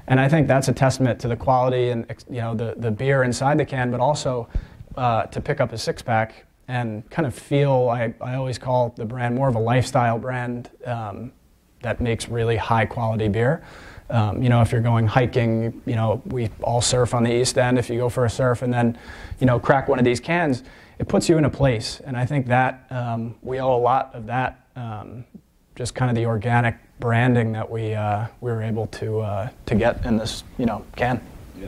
And I think that's a testament to the quality and, you know, the, the beer inside the can, but also uh, to pick up a six-pack and kind of feel, I, I always call the brand more of a lifestyle brand um, that makes really high-quality beer. Um, you know, if you're going hiking, you know, we all surf on the East End. If you go for a surf and then, you know, crack one of these cans, it puts you in a place. And I think that um, we owe a lot of that, um, just kind of the organic branding that we uh, we were able to uh, to get in this, you know, can. Yeah.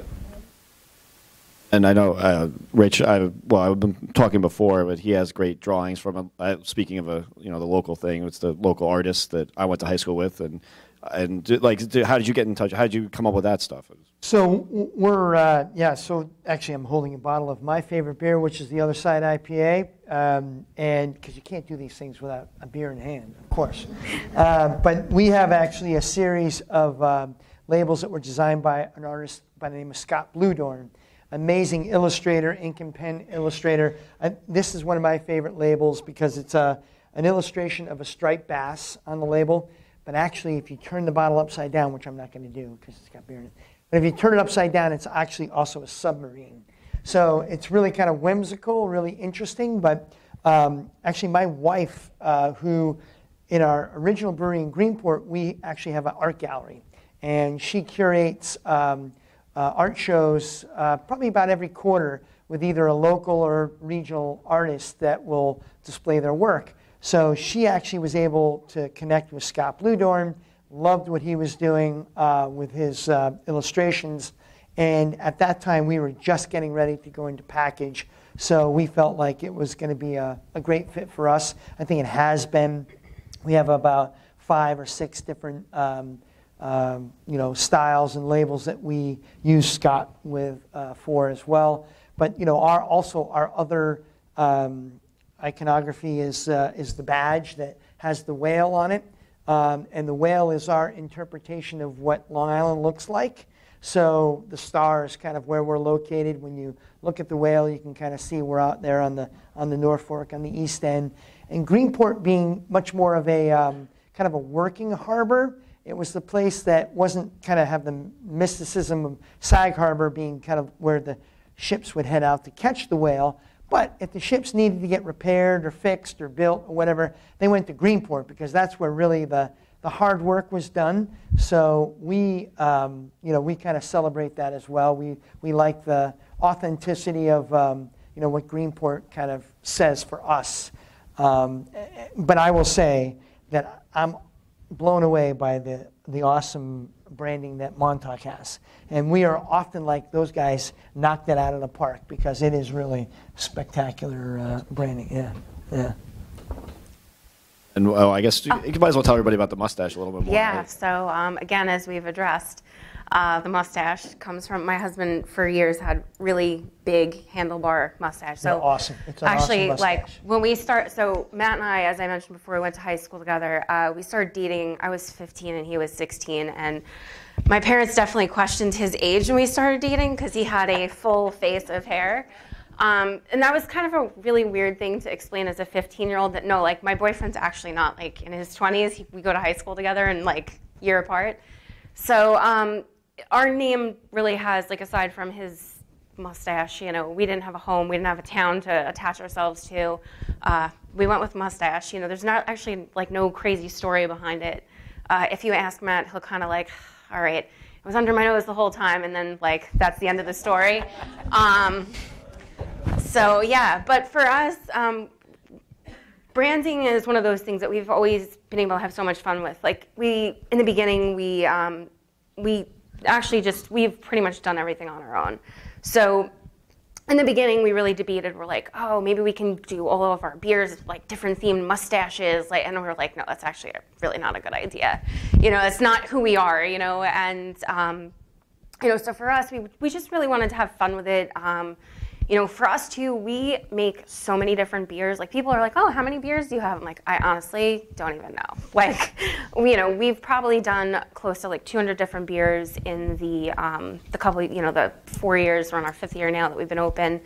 And I know, uh, Rich, I well, I've been talking before, but he has great drawings from. A, uh, speaking of a, you know, the local thing, it's the local artist that I went to high school with, and. And do, like, do, how did you get in touch? How did you come up with that stuff? So we're, uh, yeah, so actually I'm holding a bottle of my favorite beer, which is the Other Side I P A. Uh, Um, and because you can't do these things without a beer in hand, of course. Uh, but we have actually a series of um, labels that were designed by an artist by the name of Scott Bluedorn. Amazing illustrator, ink and pen illustrator. I, this is one of my favorite labels because it's a, an illustration of a striped bass on the label. But actually, if you turn the bottle upside down, which I'm not going to do because it's got beer in it, but if you turn it upside down, it's actually also a submarine. So it's really kind of whimsical, really interesting. But um, actually, my wife, uh, who in our original brewery in Greenport, we actually have an art gallery. And she curates um, uh, art shows uh, probably about every quarter with either a local or regional artist that will display their work. So she actually was able to connect with Scott Bluedorn, loved what he was doing uh, with his uh, illustrations. And at that time, we were just getting ready to go into package. So we felt like it was going to be a, a great fit for us. I think it has been. We have about five or six different um, um, you know, styles and labels that we use Scott with uh, for as well. But you know, our, also our other um, iconography is, uh, is the badge that has the whale on it. Um, and the whale is our interpretation of what Long Island looks like. So the star is kind of where we're located. When you look at the whale, you can kind of see we're out there on the, on the North Fork, on the East End. And Greenport being much more of a um, kind of a working harbor, it was the place that wasn't kind of have the mysticism of Sag Harbor being kind of where the ships would head out to catch the whale. But if the ships needed to get repaired or fixed or built or whatever, they went to Greenport because that's where really the The hard work was done, so we, um, you know, we kind of celebrate that as well. We we like the authenticity of, um, you know, what Greenport kind of says for us. Um, but I will say that I'm blown away by the the awesome branding that Montauk has, and we are often like those guys knocked it out of the park because it is really spectacular uh, branding. Yeah, yeah. And well, I guess you, you might as well tell everybody about the mustache a little bit more. Yeah, right? So um, again, as we've addressed, uh, the mustache comes from my husband for years had really big handlebar mustache. So yeah, awesome. It's an actually, awesome like when we start, so Matt and I, as I mentioned before, we went to high school together. Uh, we started dating. I was fifteen and he was sixteen. And my parents definitely questioned his age when we started dating because he had a full face of hair. Um, and that was kind of a really weird thing to explain as a fifteen-year-old that, no, like, my boyfriend's actually not, like, in his twenties. He, we go to high school together and, like, year apart. So um, our name really has, like, aside from his mustache, you know, we didn't have a home. We didn't have a town to attach ourselves to. Uh, we went with mustache. You know, there's not actually, like, no crazy story behind it. Uh, if you ask Matt, he'll kind of, like, all right, it was under my nose the whole time, and then, like, that's the end of the story. Um, So yeah, but for us, um, branding is one of those things that we've always been able to have so much fun with. Like we, in the beginning, we um, we actually just we've pretty much done everything on our own. So in the beginning, we really debated. We're like, oh, maybe we can do all of our beers like different themed mustaches. Like, and we were like, no, that's actually really not a good idea. You know, it's not who we are. You know, and um, you know, so for us, we we just really wanted to have fun with it. Um, You know, for us too, we make so many different beers. Like people are like, oh, how many beers do you have? I'm like, I honestly don't even know. Like, you know, we've probably done close to like two hundred different beers in the um, the couple, you know, the four years. We're on our fifth year now that we've been open.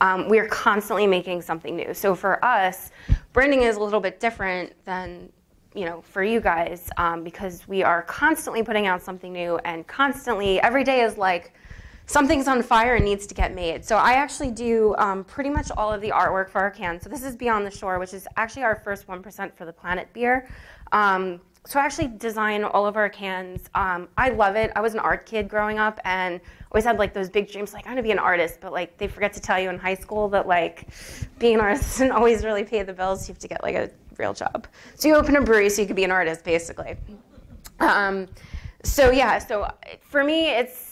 Um, we are constantly making something new. So for us, branding is a little bit different than, you know, for you guys um, because we are constantly putting out something new and constantly every day is like, something's on fire and needs to get made. So I actually do um, pretty much all of the artwork for our can. So this is Beyond the Shore, which is actually our first one percent for the Planet beer. Um, so I actually design all of our cans. Um, I love it. I was an art kid growing up and always had like those big dreams, like I'm gonna be an artist, but like they forget to tell you in high school that like being an artist doesn't always really pay the bills. You have to get like a real job. So you open a brewery so you could be an artist, basically. Um, so yeah, so for me, it's,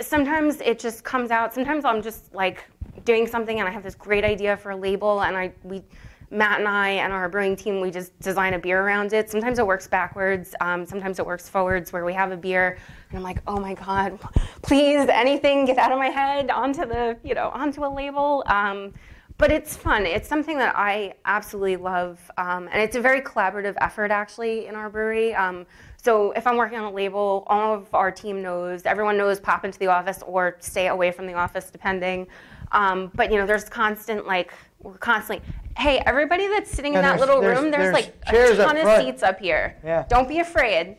sometimes it just comes out. Sometimes I'm just like doing something and I have this great idea for a label and I we Matt and I and our brewing team, we just design a beer around it. Sometimes it works backwards. Um, sometimes it works forwards where we have a beer and I'm like, oh my God, please, anything, get out of my head onto the, you know, onto a label. Um, But it's fun. It's something that I absolutely love, um, and it's a very collaborative effort, actually, in our brewery. Um, so if I'm working on a label, all of our team knows, everyone knows, pop into the office or stay away from the office, depending. Um, but, you know, there's constant, like, we're constantly, hey, everybody that's sitting in that little room, there's, like, a ton of seats up here. Yeah. Don't be afraid.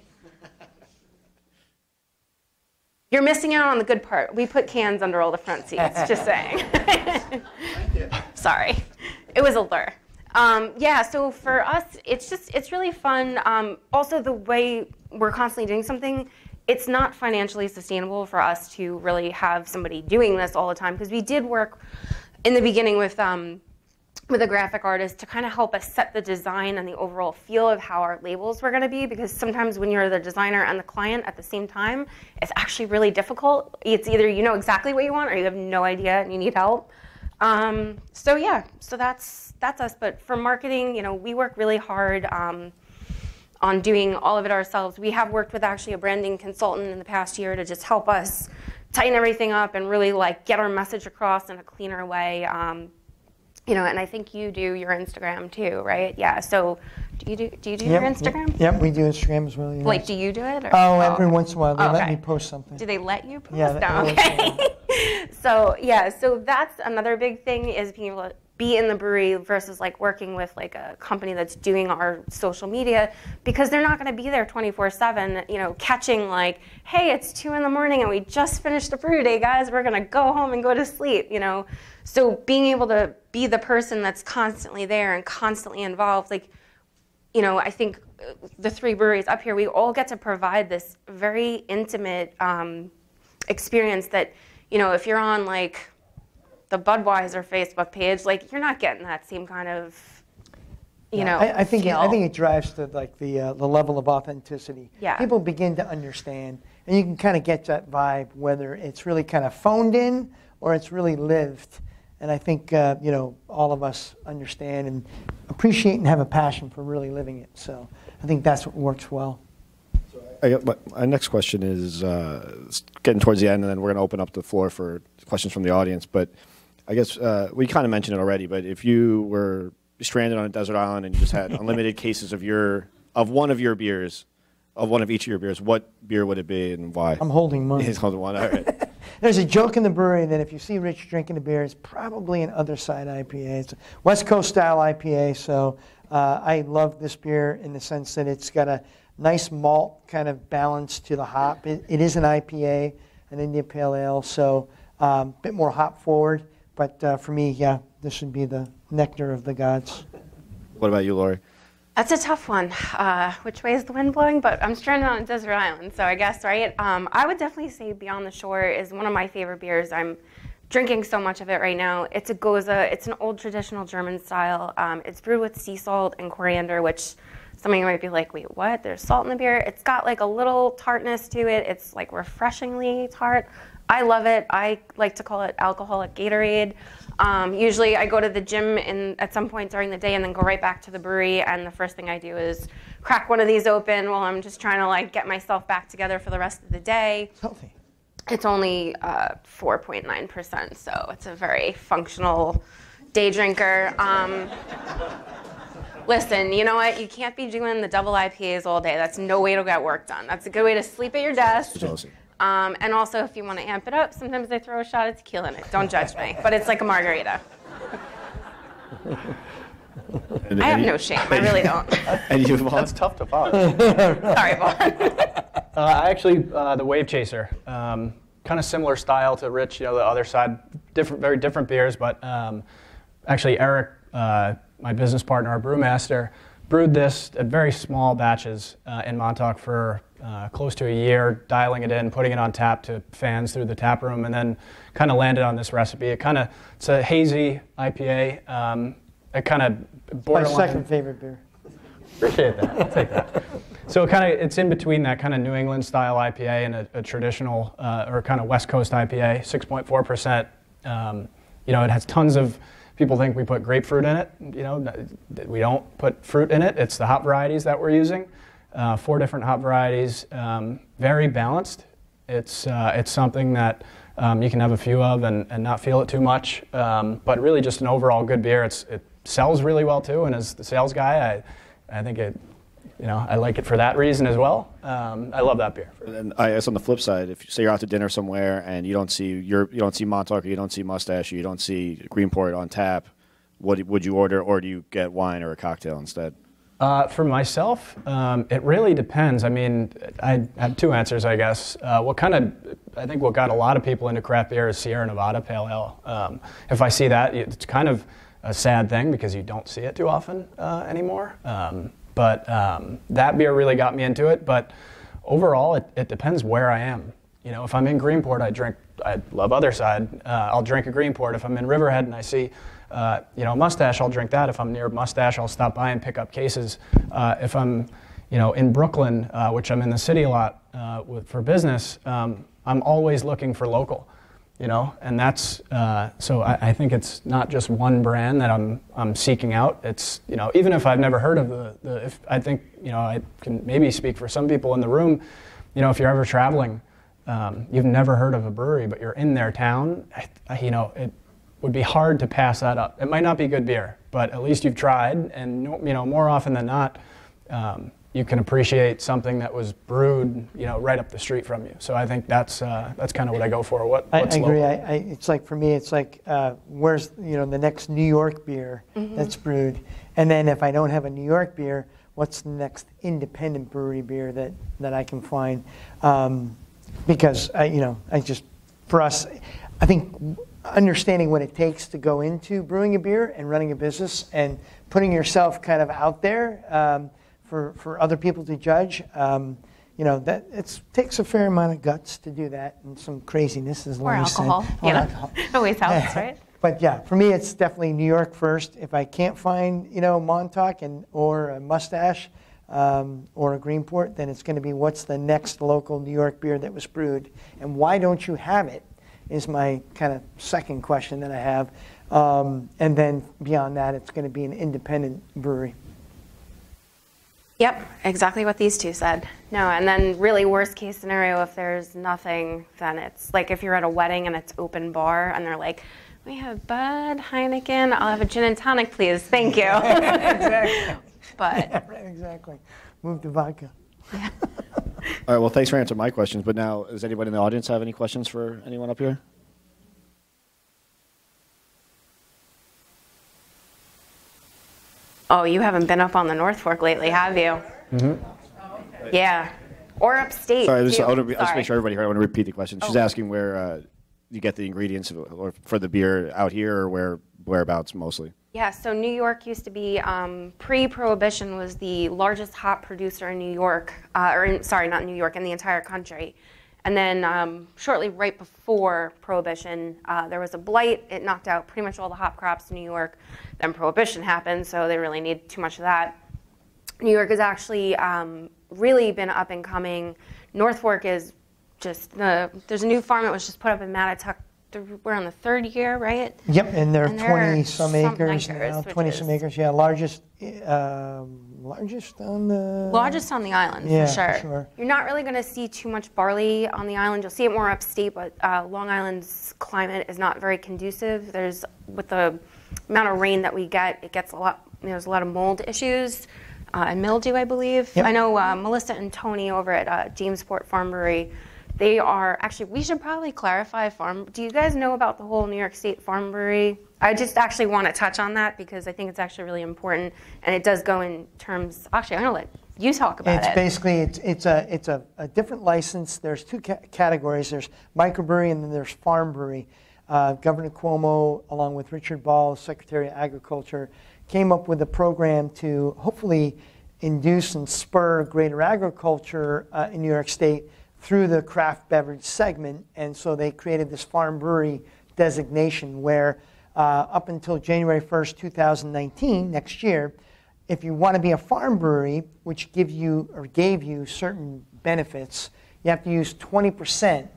You're missing out on the good part. We put cans under all the front seats, just saying. Sorry. It was a lure. Um, yeah, so for us, it's just, it's really fun. Um, also, the way we're constantly doing something, it's not financially sustainable for us to really have somebody doing this all the time, because we did work in the beginning with um, with a graphic artist to kind of help us set the design and the overall feel of how our labels were going to be, because sometimes when you're the designer and the client at the same time, it's actually really difficult. It's either you know exactly what you want or you have no idea and you need help. Um, so yeah, so that's that's us. But for marketing, you know, we work really hard um, on doing all of it ourselves. We have worked with actually a branding consultant in the past year to just help us tighten everything up and really like get our message across in a cleaner way. Um, You know, and I think you do your Instagram too, right? Yeah. So, do you do do you do yep, your Instagram? Yep, yep, we do Instagram as well. Yes. Like, do you do it? Or, oh, every oh. once in a while they oh, let okay. me post something. Do they let you post? Yeah. No, okay. So yeah, so that's another big thing is being able to be in the brewery versus like working with like a company that's doing our social media, because they're not going to be there twenty-four seven. You know, catching like, hey, it's two in the morning and we just finished a brew day, guys. We're going to go home and go to sleep. You know. So being able to be the person that's constantly there and constantly involved, like, you know, I think the three breweries up here, we all get to provide this very intimate um, experience that, you know, if you're on, like, the Budweiser Facebook page, like, you're not getting that same kind of, you yeah, know, I, I think feel. It, I think it drives to, like, the, uh, the level of authenticity. Yeah. People begin to understand, and you can kind of get that vibe, whether it's really kind of phoned in or it's really lived. And I think, uh, you know, all of us understand and appreciate and have a passion for really living it. So I think that's what works well. So I, I got my, my next question is uh, getting towards the end, and then we're going to open up the floor for questions from the audience. But I guess uh, we kind of mentioned it already, but if you were stranded on a desert island and you just had unlimited cases of your of one of your beers, of one of each of your beers, what beer would it be and why? I'm holding mine. He's holding one. All right. There's a joke in the brewery that if you see Rich drinking a beer, it's probably an other side I P A. It's a West Coast style I P A, so uh, I love this beer in the sense that it's got a nice malt kind of balance to the hop. It, it is an I P A, an India Pale Ale, so a um, bit more hop forward. But uh, for me, yeah, this would be the nectar of the gods. What about you, Lori? That's a tough one. Uh, which way is the wind blowing? But I'm stranded on a desert island, so I guess, right? Um, I would definitely say Beyond the Shore is one of my favorite beers. I'm drinking so much of it right now. It's a Goza. It's an old traditional German style. Um, it's brewed with sea salt and coriander, which some of you might be like, wait, what? There's salt in the beer? It's got like a little tartness to it. It's like refreshingly tart. I love it. I like to call it alcoholic Gatorade. Um, usually I go to the gym in, at some point during the day and then go right back to the brewery, and the first thing I do is crack one of these open while I'm just trying to like get myself back together for the rest of the day. It's healthy. It's only four point nine percent, so it's a very functional day drinker. Um, Listen, you know what? You can't be doing the double I P As all day. That's no way to get work done. That's a good way to sleep at your desk. Awesome. Um, and also, if you want to amp it up, sometimes they throw a shot of tequila in it. Don't judge me. But it's like a margarita. And, I have you, no shame. I really don't. And you, Vaughn? That's tough to follow. Sorry, Vaughn. uh, actually, uh, the Wave Chaser. Um, kind of similar style to Rich, you know, the other side. Different, very different beers. But um, actually, Eric, uh, my business partner, our brewmaster, brewed this at very small batches uh, in Montauk for uh, close to a year, dialing it in, putting it on tap to fans through the tap room, and then kind of landed on this recipe. It kind of, it's a hazy I P A. Um, it kind of borderline. My second favorite beer. Appreciate that. I'll take that. So it kind of, it's in between that kind of New England style I P A and a, a traditional uh, or kind of West Coast I P A, six point four percent. Um, you know, it has tons of. People think we put grapefruit in it. You know, we don't put fruit in it. It's the hop varieties that we're using. Uh, four different hop varieties, um, very balanced. It's uh, it's something that um, you can have a few of and, and not feel it too much. Um, but really just an overall good beer. It's, it sells really well too, and as the sales guy, I, I think it, you know, I like it for that reason as well. Um, I love that beer. And I guess on the flip side, if you say you're out to dinner somewhere and you don't see your, you don't see Montauk, or you don't see Moustache, or you don't see Greenport on tap, what would you order, or do you get wine or a cocktail instead? Uh, for myself, um, it really depends. I mean, I have two answers, I guess. Uh, what kind of, I think what got a lot of people into craft beer is Sierra Nevada Pale Ale. Um, if I see that, it's kind of a sad thing because you don't see it too often uh, anymore. Um, But um, that beer really got me into it. But overall, it, it depends where I am. You know, if I'm in Greenport, I drink, I love other side. Uh, I'll drink a Greenport. If I'm in Riverhead and I see, uh, you know, Moustache, I'll drink that. If I'm near Moustache, I'll stop by and pick up cases. Uh, if I'm, you know, in Brooklyn, uh, which I'm in the city a lot uh, with, for business, um, I'm always looking for local. You know, and that's uh, so. I, I think it's not just one brand that I'm I'm seeking out. It's, you know, even if I've never heard of the the. If I think, you know, I can maybe speak for some people in the room. You know, if you're ever traveling, um, you've never heard of a brewery, but you're in their town. I, I, you know, it would be hard to pass that up. It might not be good beer, but at least you've tried, and you know, more often than not, um, you can appreciate something that was brewed, you know, right up the street from you. So I think that's uh, that's kind of what I go for. What what's I agree. I, I, it's like for me, it's like uh, where's, you know, the next New York beer mm-hmm. that's brewed, and then if I don't have a New York beer, what's the next independent brewery beer that that I can find? Um, because I, you know, I just for us, I think understanding what it takes to go into brewing a beer and running a business and putting yourself kind of out there. Um, For, for other people to judge, um, you know, that it takes a fair amount of guts to do that, and some craziness, as Lori said. Or alcohol, you know, alcohol. Always helps, right? But yeah, for me, it's definitely New York first. If I can't find, you know, Montauk and or a Moustache um, or a Greenport, then it's going to be what's the next local New York beer that was brewed, and why don't you have it? Is my kind of second question that I have, um, and then beyond that, it's going to be an independent brewery. Yep, exactly what these two said. No, and then really worst case scenario, if there's nothing, then it's like if you're at a wedding and it's open bar and they're like, we have Bud, Heineken, I'll have a gin and tonic, please, thank you. Exactly. But yeah, right, exactly. Move to vodka. Yeah. All right, well, thanks for answering my questions, but now does anybody in the audience have any questions for anyone up here? Oh, you haven't been up on the North Fork lately, have you? Mm-hmm. Yeah. Or upstate. Sorry, I just, I want to re- Sorry. I just make sure everybody heard. I want to repeat the question. She's oh. asking where uh, you get the ingredients for the beer out here, or where whereabouts mostly. Yeah, so New York used to be, um, pre-Prohibition was the largest hop producer in New York, uh, or in, sorry, not New York, in the entire country. And then um, shortly right before Prohibition, uh, there was a blight. It knocked out pretty much all the hop crops in New York. Then Prohibition happened, so they really need too much of that. New York has actually um, really been up and coming. North Fork is just, the, there's a new farm that was just put up in Matatuck. We're on the third year, right? Yep, and there are twenty-some acres now, twenty-some acres, yeah, largest uh, largest on the... Largest on the island, yeah, for sure. sure. You're not really going to see too much barley on the island. You'll see it more upstate, but uh, Long Island's climate is not very conducive. There's, with the amount of rain that we get, it gets a lot, you know, there's a lot of mold issues uh, and mildew, I believe. Yep. I know uh, Melissa and Tony over at uh, Jamesport Farm Brewery, they are, actually, we should probably clarify farm. Do you guys know about the whole New York State Farm Brewery? I just actually want to touch on that because I think it's actually really important, and it does go in terms, actually, I'm going to let you talk about it's it. It's basically, it's, it's, a, it's a, a different license. There's two ca- categories. There's microbrewery and then there's farm brewery. Uh, Governor Cuomo, along with Richard Ball, Secretary of Agriculture, came up with a program to hopefully induce and spur greater agriculture uh, in New York State through the craft beverage segment, and so they created this farm brewery designation where uh, up until January first, two thousand nineteen, next year, if you want to be a farm brewery, which give you or gave you certain benefits, you have to use twenty percent,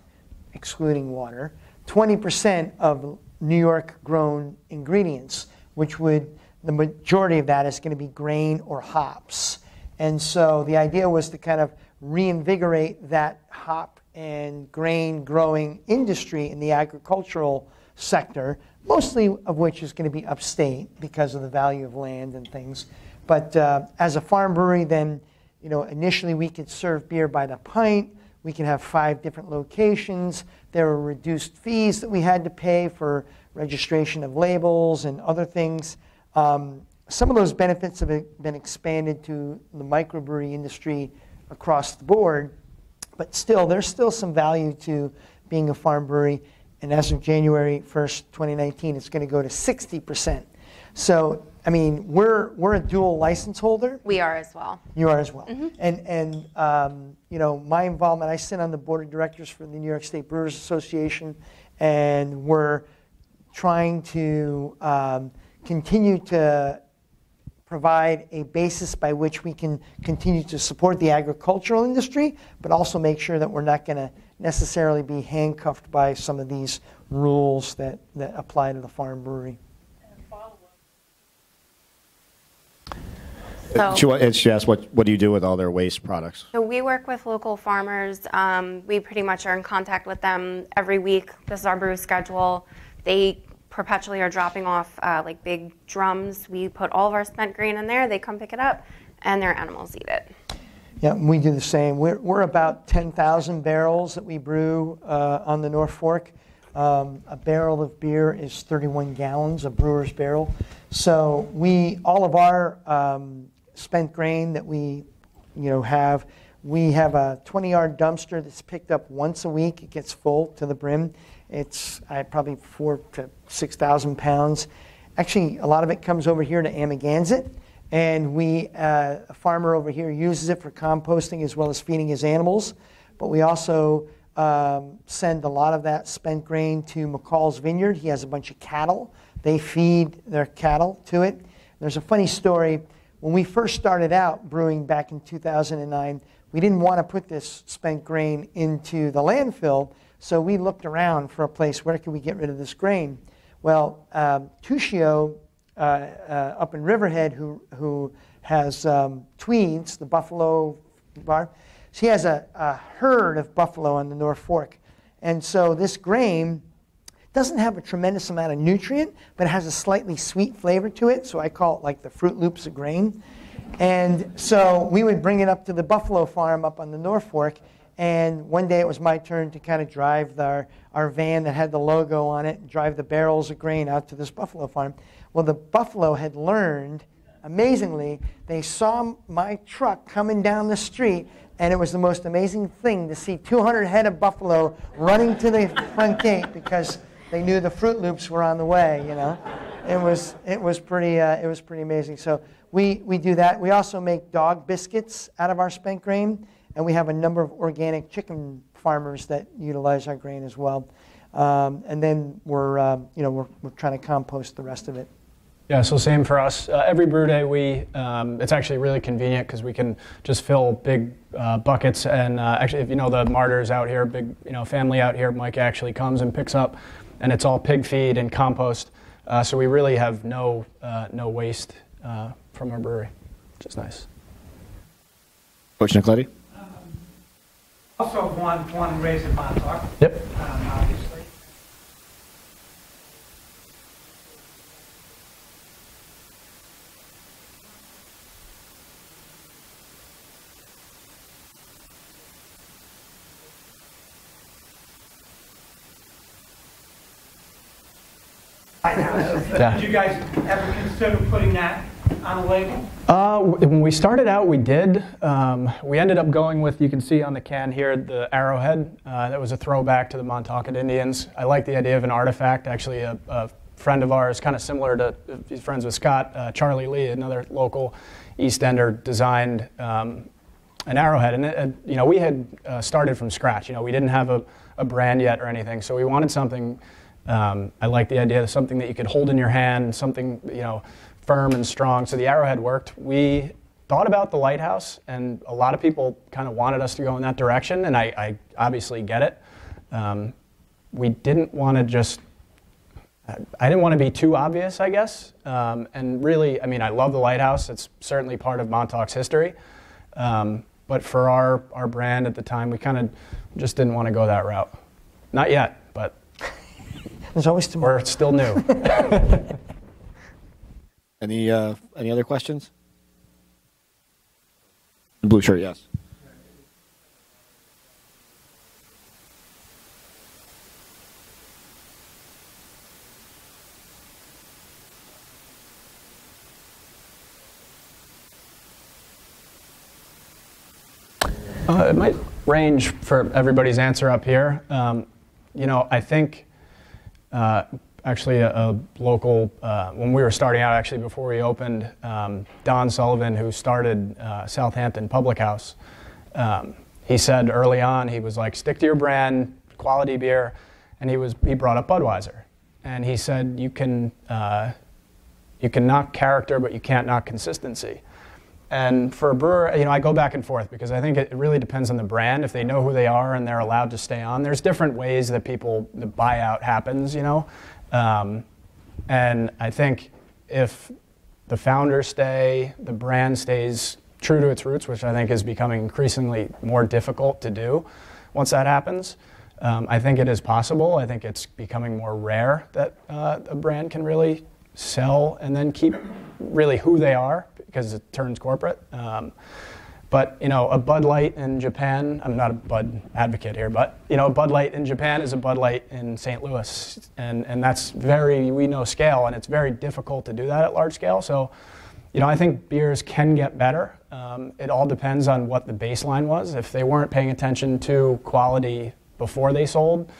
excluding water, twenty percent of New York grown ingredients, which would, the majority of that is going to be grain or hops. And so the idea was to kind of reinvigorate that hop and grain growing industry in the agricultural sector, mostly of which is going to be upstate because of the value of land and things. But uh, as a farm brewery, then, you know, initially we could serve beer by the pint. We can have five different locations. There were reduced fees that we had to pay for registration of labels and other things. Um, some of those benefits have been expanded to the microbrewery industry across the board. But still, there's still some value to being a farm brewery. And as of January first, twenty nineteen, it's going to go to sixty percent. So, I mean, we're, we're a dual license holder. We are as well. You are as well. Mm-hmm. And, and um, you know, my involvement, I sit on the board of directors for the New York State Brewers Association, and we're trying to um, continue to provide a basis by which we can continue to support the agricultural industry, but also make sure that we're not going to necessarily be handcuffed by some of these rules that, that apply to the farm brewery. So, she, and she asked, what, what do you do with all their waste products? So we work with local farmers. Um, we pretty much are in contact with them every week. This is our brew schedule. They perpetually are dropping off uh, like big drums. We put all of our spent grain in there. They come pick it up, and their animals eat it. Yeah, we do the same. We're, we're about ten thousand barrels that we brew uh, on the North Fork. Um, a barrel of beer is thirty-one gallons, a brewer's barrel. So we, all of our um, spent grain that we, you know, have, we have a twenty-yard dumpster that's picked up once a week. It gets full to the brim. It's uh, probably four to six thousand pounds. Actually, a lot of it comes over here to Amagansett, and we uh, a farmer over here uses it for composting as well as feeding his animals. But we also um, send a lot of that spent grain to McCall's Vineyard. He has a bunch of cattle. They feed their cattle to it. There's a funny story. When we first started out brewing back in two thousand nine, we didn't want to put this spent grain into the landfill. So we looked around for a place where could we get rid of this grain. Well, um, Tuccio uh, uh, up in Riverhead, who who has um, Tweeds, the buffalo bar, she has a, a herd of buffalo on the North Fork, and so this grain doesn't have a tremendous amount of nutrient, but it has a slightly sweet flavor to it. So I call it like the Fruit Loops of grain. And so we would bring it up to the buffalo farm up on the North Fork. And one day it was my turn to kind of drive the, our, our van that had the logo on it and drive the barrels of grain out to this buffalo farm. Well, the buffalo had learned, amazingly, they saw my truck coming down the street, and it was the most amazing thing to see two hundred head of buffalo running to the front gate because they knew the Fruit Loops were on the way, you know. It was, it was, pretty, uh, it was pretty amazing. So we, we do that. We also make dog biscuits out of our spent grain. And we have a number of organic chicken farmers that utilize our grain as well. Um, and then we're, uh, you know, we're, we're trying to compost the rest of it. Yeah, so same for us. Uh, every brew day, we um, it's actually really convenient because we can just fill big uh, buckets. And uh, actually, if you know the Martyrs out here, big you know family out here, Mike actually comes and picks up, and it's all pig feed and compost. Uh, so we really have no uh, no waste uh, from our brewery, which is nice. Coach Nicoletti? Also born, born and raised in Montauk. Yep. Um, obviously. Yeah. Did you guys ever consider putting that on a label? Uh, when we started out, we did. Um, we ended up going with, you can see on the can here, the arrowhead. Uh, that was a throwback to the Montaukett Indians. I like the idea of an artifact. Actually, a, a friend of ours, kind of similar to, he's friends with Scott, uh, Charlie Lee, another local East Ender, designed um, an arrowhead. And, it, it, you know, we had uh, started from scratch. You know, we didn't have a, a brand yet or anything, so we wanted something. Um, I like the idea of something that you could hold in your hand, something, you know, firm and strong. So the arrowhead worked. We thought about the lighthouse, and a lot of people kind of wanted us to go in that direction, and I, I obviously get it. Um, we didn't want to just, I didn't want to be too obvious, I guess. Um, and really, I mean, I love the lighthouse. It's certainly part of Montauk's history. Um, But for our, our brand at the time, we kind of just didn't want to go that route. Not yet, but there's always tomorrow. We're still new. Any uh, any other questions? The blue shirt, yes. Uh, it might range for everybody's answer up here. Um, you know, I think uh, actually a, a local, uh, when we were starting out, actually before we opened, um, Don Sullivan, who started uh, Southampton Public House, um, he said early on, he was like, stick to your brand, quality beer, and he was he brought up Budweiser. And he said, you can, uh, you can knock character, but you can't knock consistency. And for a brewer, you know, I go back and forth because I think it really depends on the brand. If they know who they are and they're allowed to stay on, there's different ways that people, the buyout happens, you know. Um, and I think if the founders stay, the brand stays true to its roots, which I think is becoming increasingly more difficult to do once that happens. Um, I think it is possible. I think it's becoming more rare that uh, a brand can really sell and then keep really who they are, because it turns corporate. Um, but, you know, a Bud Light in Japan, I'm not a Bud advocate here, but, you know, a Bud Light in Japan is a Bud Light in Saint Louis. And, and that's very, we know scale, and it's very difficult to do that at large scale. So, you know, I think beers can get better. Um, it all depends on what the baseline was. If they weren't paying attention to quality before they sold,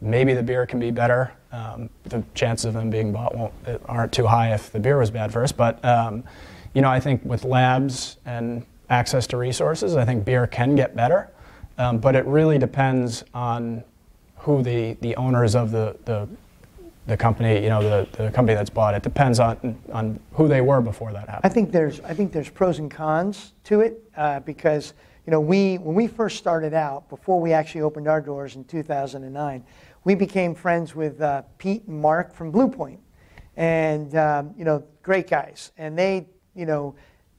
maybe the beer can be better. Um, the chances of them being bought won't, aren't too high if the beer was bad first. But, um, you know, I think with labs and access to resources, I think beer can get better. Um, but it really depends on who the, the owners of the, the, the company, you know, the, the company that's bought it. Depends on, on who they were before that happened. I think there's, I think there's pros and cons to it uh, because, you know, we, when we first started out, before we actually opened our doors in two thousand nine, we became friends with uh, Pete and Mark from Blue Point. And, um, you know, great guys. And they, you know,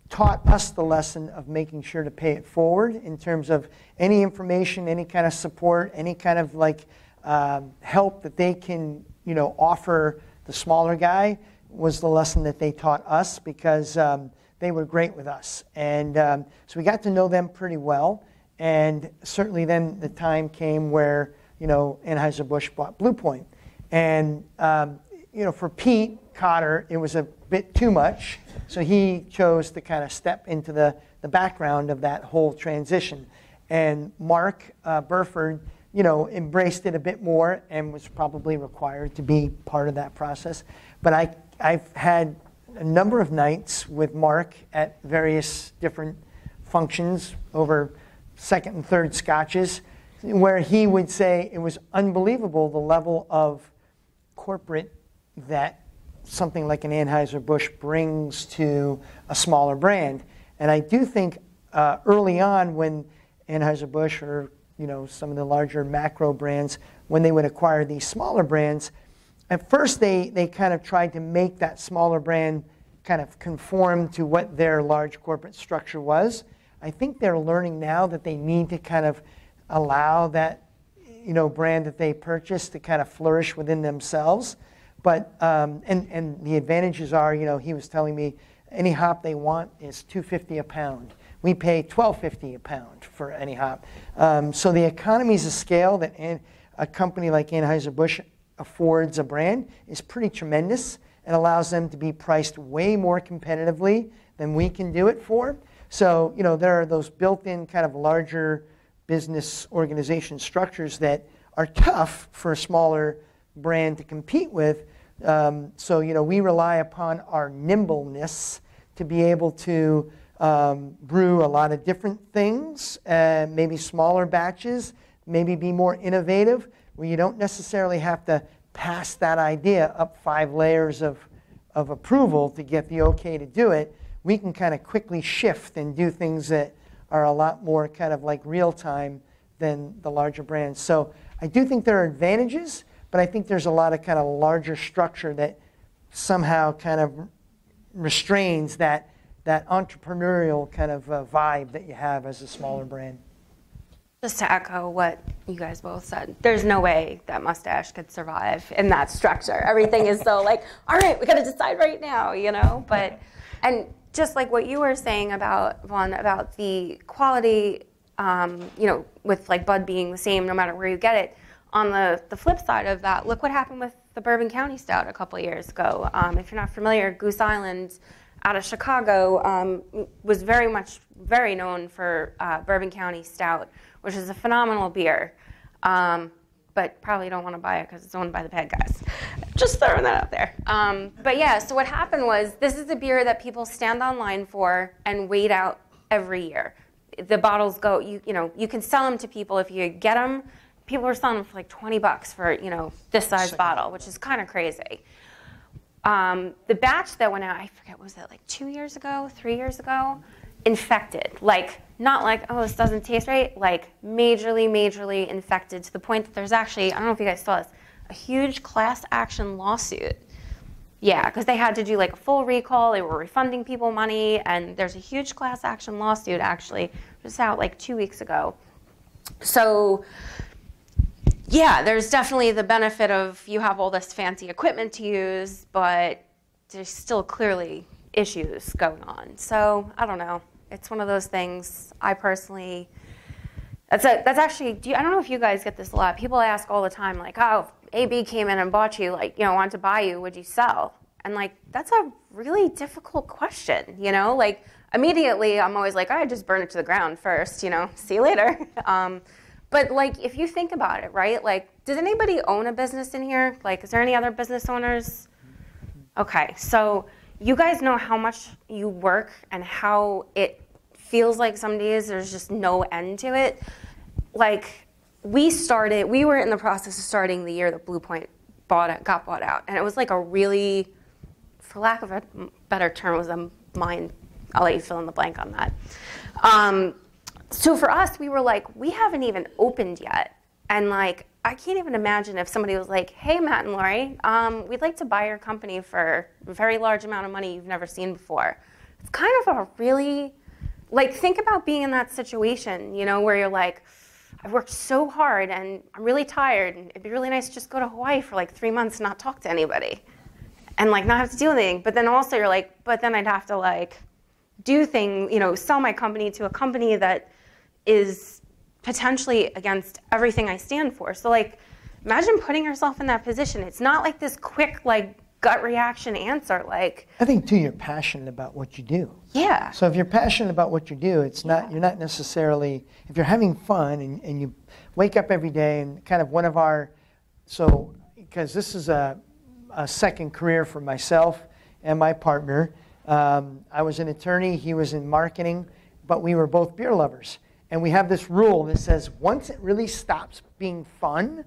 taught us the lesson of making sure to pay it forward in terms of any information, any kind of support, any kind of like um, help that they can, you know, offer the smaller guy was the lesson that they taught us, because um, they were great with us. And um, so we got to know them pretty well. And certainly then the time came where, you know, Anheuser-Busch bought Blue Point. And, um, you know, for Pete Cotter, it was a bit too much. So he chose to kind of step into the, the background of that whole transition. And Mark uh, Burford, you know, embraced it a bit more and was probably required to be part of that process. But I, I've had a number of nights with Mark at various different functions over second and third scotches, where he would say it was unbelievable the level of corporate that something like an Anheuser-Busch brings to a smaller brand. And I do think uh, early on when Anheuser-Busch or, you know, some of the larger macro brands, when they would acquire these smaller brands, at first they, they kind of tried to make that smaller brand kind of conform to what their large corporate structure was. I think they're learning now that they need to kind of allow that, you know, brand that they purchased to kind of flourish within themselves. But, um, and, and the advantages are, you know, he was telling me any hop they want is two fifty a pound. We pay twelve fifty a pound for any hop. Um, so the economies of scale that an, a company like Anheuser-Busch affords a brand is pretty tremendous and allows them to be priced way more competitively than we can do it for. So, you know, there are those built-in kind of larger business organization structures that are tough for a smaller brand to compete with. Um, so, you know, we rely upon our nimbleness to be able to um, brew a lot of different things, uh, maybe smaller batches, maybe be more innovative, where you don't necessarily have to pass that idea up five layers of, of approval to get the okay to do it. We can kind of quickly shift and do things that are a lot more kind of like real time than the larger brands. So I do think there are advantages, but I think there's a lot of kind of larger structure that somehow kind of restrains that, that entrepreneurial kind of uh, vibe that you have as a smaller brand. Just to echo what you guys both said, there's no way that Moustache could survive in that structure. Everything is so like, all right, we got to decide right now, you know? But, and just like what you were saying about, Vaughn, about the quality, um, you know, with like Bud being the same no matter where you get it, on the, the flip side of that, look what happened with the Bourbon County Stout a couple of years ago. Um, if you're not familiar, Goose Island out of Chicago um, was very much, very known for uh, Bourbon County Stout, which is a phenomenal beer, um, but probably don't want to buy it because it's owned by the bad guys. Just throwing that out there. Um, but yeah, so what happened was this is a beer that people stand online for and wait out every year. The bottles go, you, you know, you can sell them to people if you get them. People are selling them for like twenty bucks for, you know, this size bottle, which is kind of crazy. Um, the batch that went out, I forget, was that like two years ago, three years ago? Infected, like not like, oh, this doesn't taste right, like majorly, majorly infected to the point that there's actually, I don't know if you guys saw this, a huge class action lawsuit. Yeah, because they had to do like a full recall, they were refunding people money, and there's a huge class action lawsuit actually, just out like two weeks ago. So yeah, there's definitely the benefit of you have all this fancy equipment to use, but there's still clearly issues going on. So I don't know. It's one of those things. I personally, that's a, that's actually. Do you, I don't know if you guys get this a lot. People ask all the time, like, "Oh, if A B came in and bought you, like, you know, wanted to buy you, would you sell?" And like, that's a really difficult question. You know, like immediately, I'm always like, "I just burn it to the ground first. You know, see you later." um, but like, if you think about it, right? Like, does anybody own a business in here? Like, is there any other business owners? Okay, so. You guys know how much you work and how it feels like some days there's just no end to it. Like, we started, we were in the process of starting the year that Blue Point bought it, got bought out. And it was like a really, for lack of a better term, it was a mind, I'll let you fill in the blank on that. Um, so for us, we were like, we haven't even opened yet. And like, I can't even imagine if somebody was like, hey, Matt and Lori, um, we'd like to buy your company for a very large amount of money you've never seen before. It's kind of a really, like, think about being in that situation, you know, where you're like, I've worked so hard and I'm really tired and it'd be really nice to just go to Hawaii for like three months and not talk to anybody and like not have to do anything. But then also you're like, but then I'd have to like do things, you know, sell my company to a company that is potentially against everything I stand for. So like, imagine putting yourself in that position. It's not like this quick, like gut reaction answer. Like, I think too, you're passionate about what you do. Yeah. So if you're passionate about what you do, it's not, yeah. You're not necessarily, if you're having fun and, and you wake up every day and kind of one of our, so, because this is a, a second career for myself and my partner. Um, I was an attorney, he was in marketing, but we were both beer lovers. And we have this rule that says once it really stops being fun,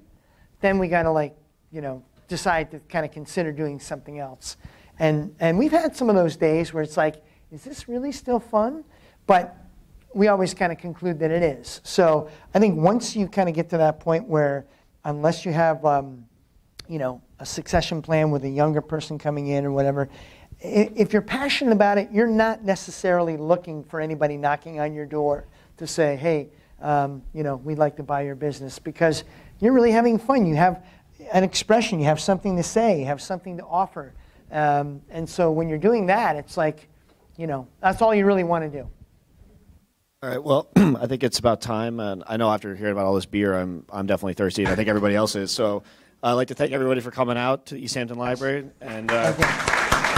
then we gotta like, you know, decide to kind of consider doing something else. And, and we've had some of those days where it's like, is this really still fun? But we always kind of conclude that it is. So I think once you kind of get to that point where, unless you have, um, you know, a succession plan with a younger person coming in or whatever, if you're passionate about it, you're not necessarily looking for anybody knocking on your door to say, hey, um, you know, we'd like to buy your business, because you're really having fun. You have an expression, you have something to say, you have something to offer. Um, and so when you're doing that, it's like, you know, that's all you really want to do. All right, well, I think it's about time. And I know after hearing about all this beer, I'm, I'm definitely thirsty, and I think everybody else is. So I'd like to thank everybody for coming out to East Hampton Library. And uh,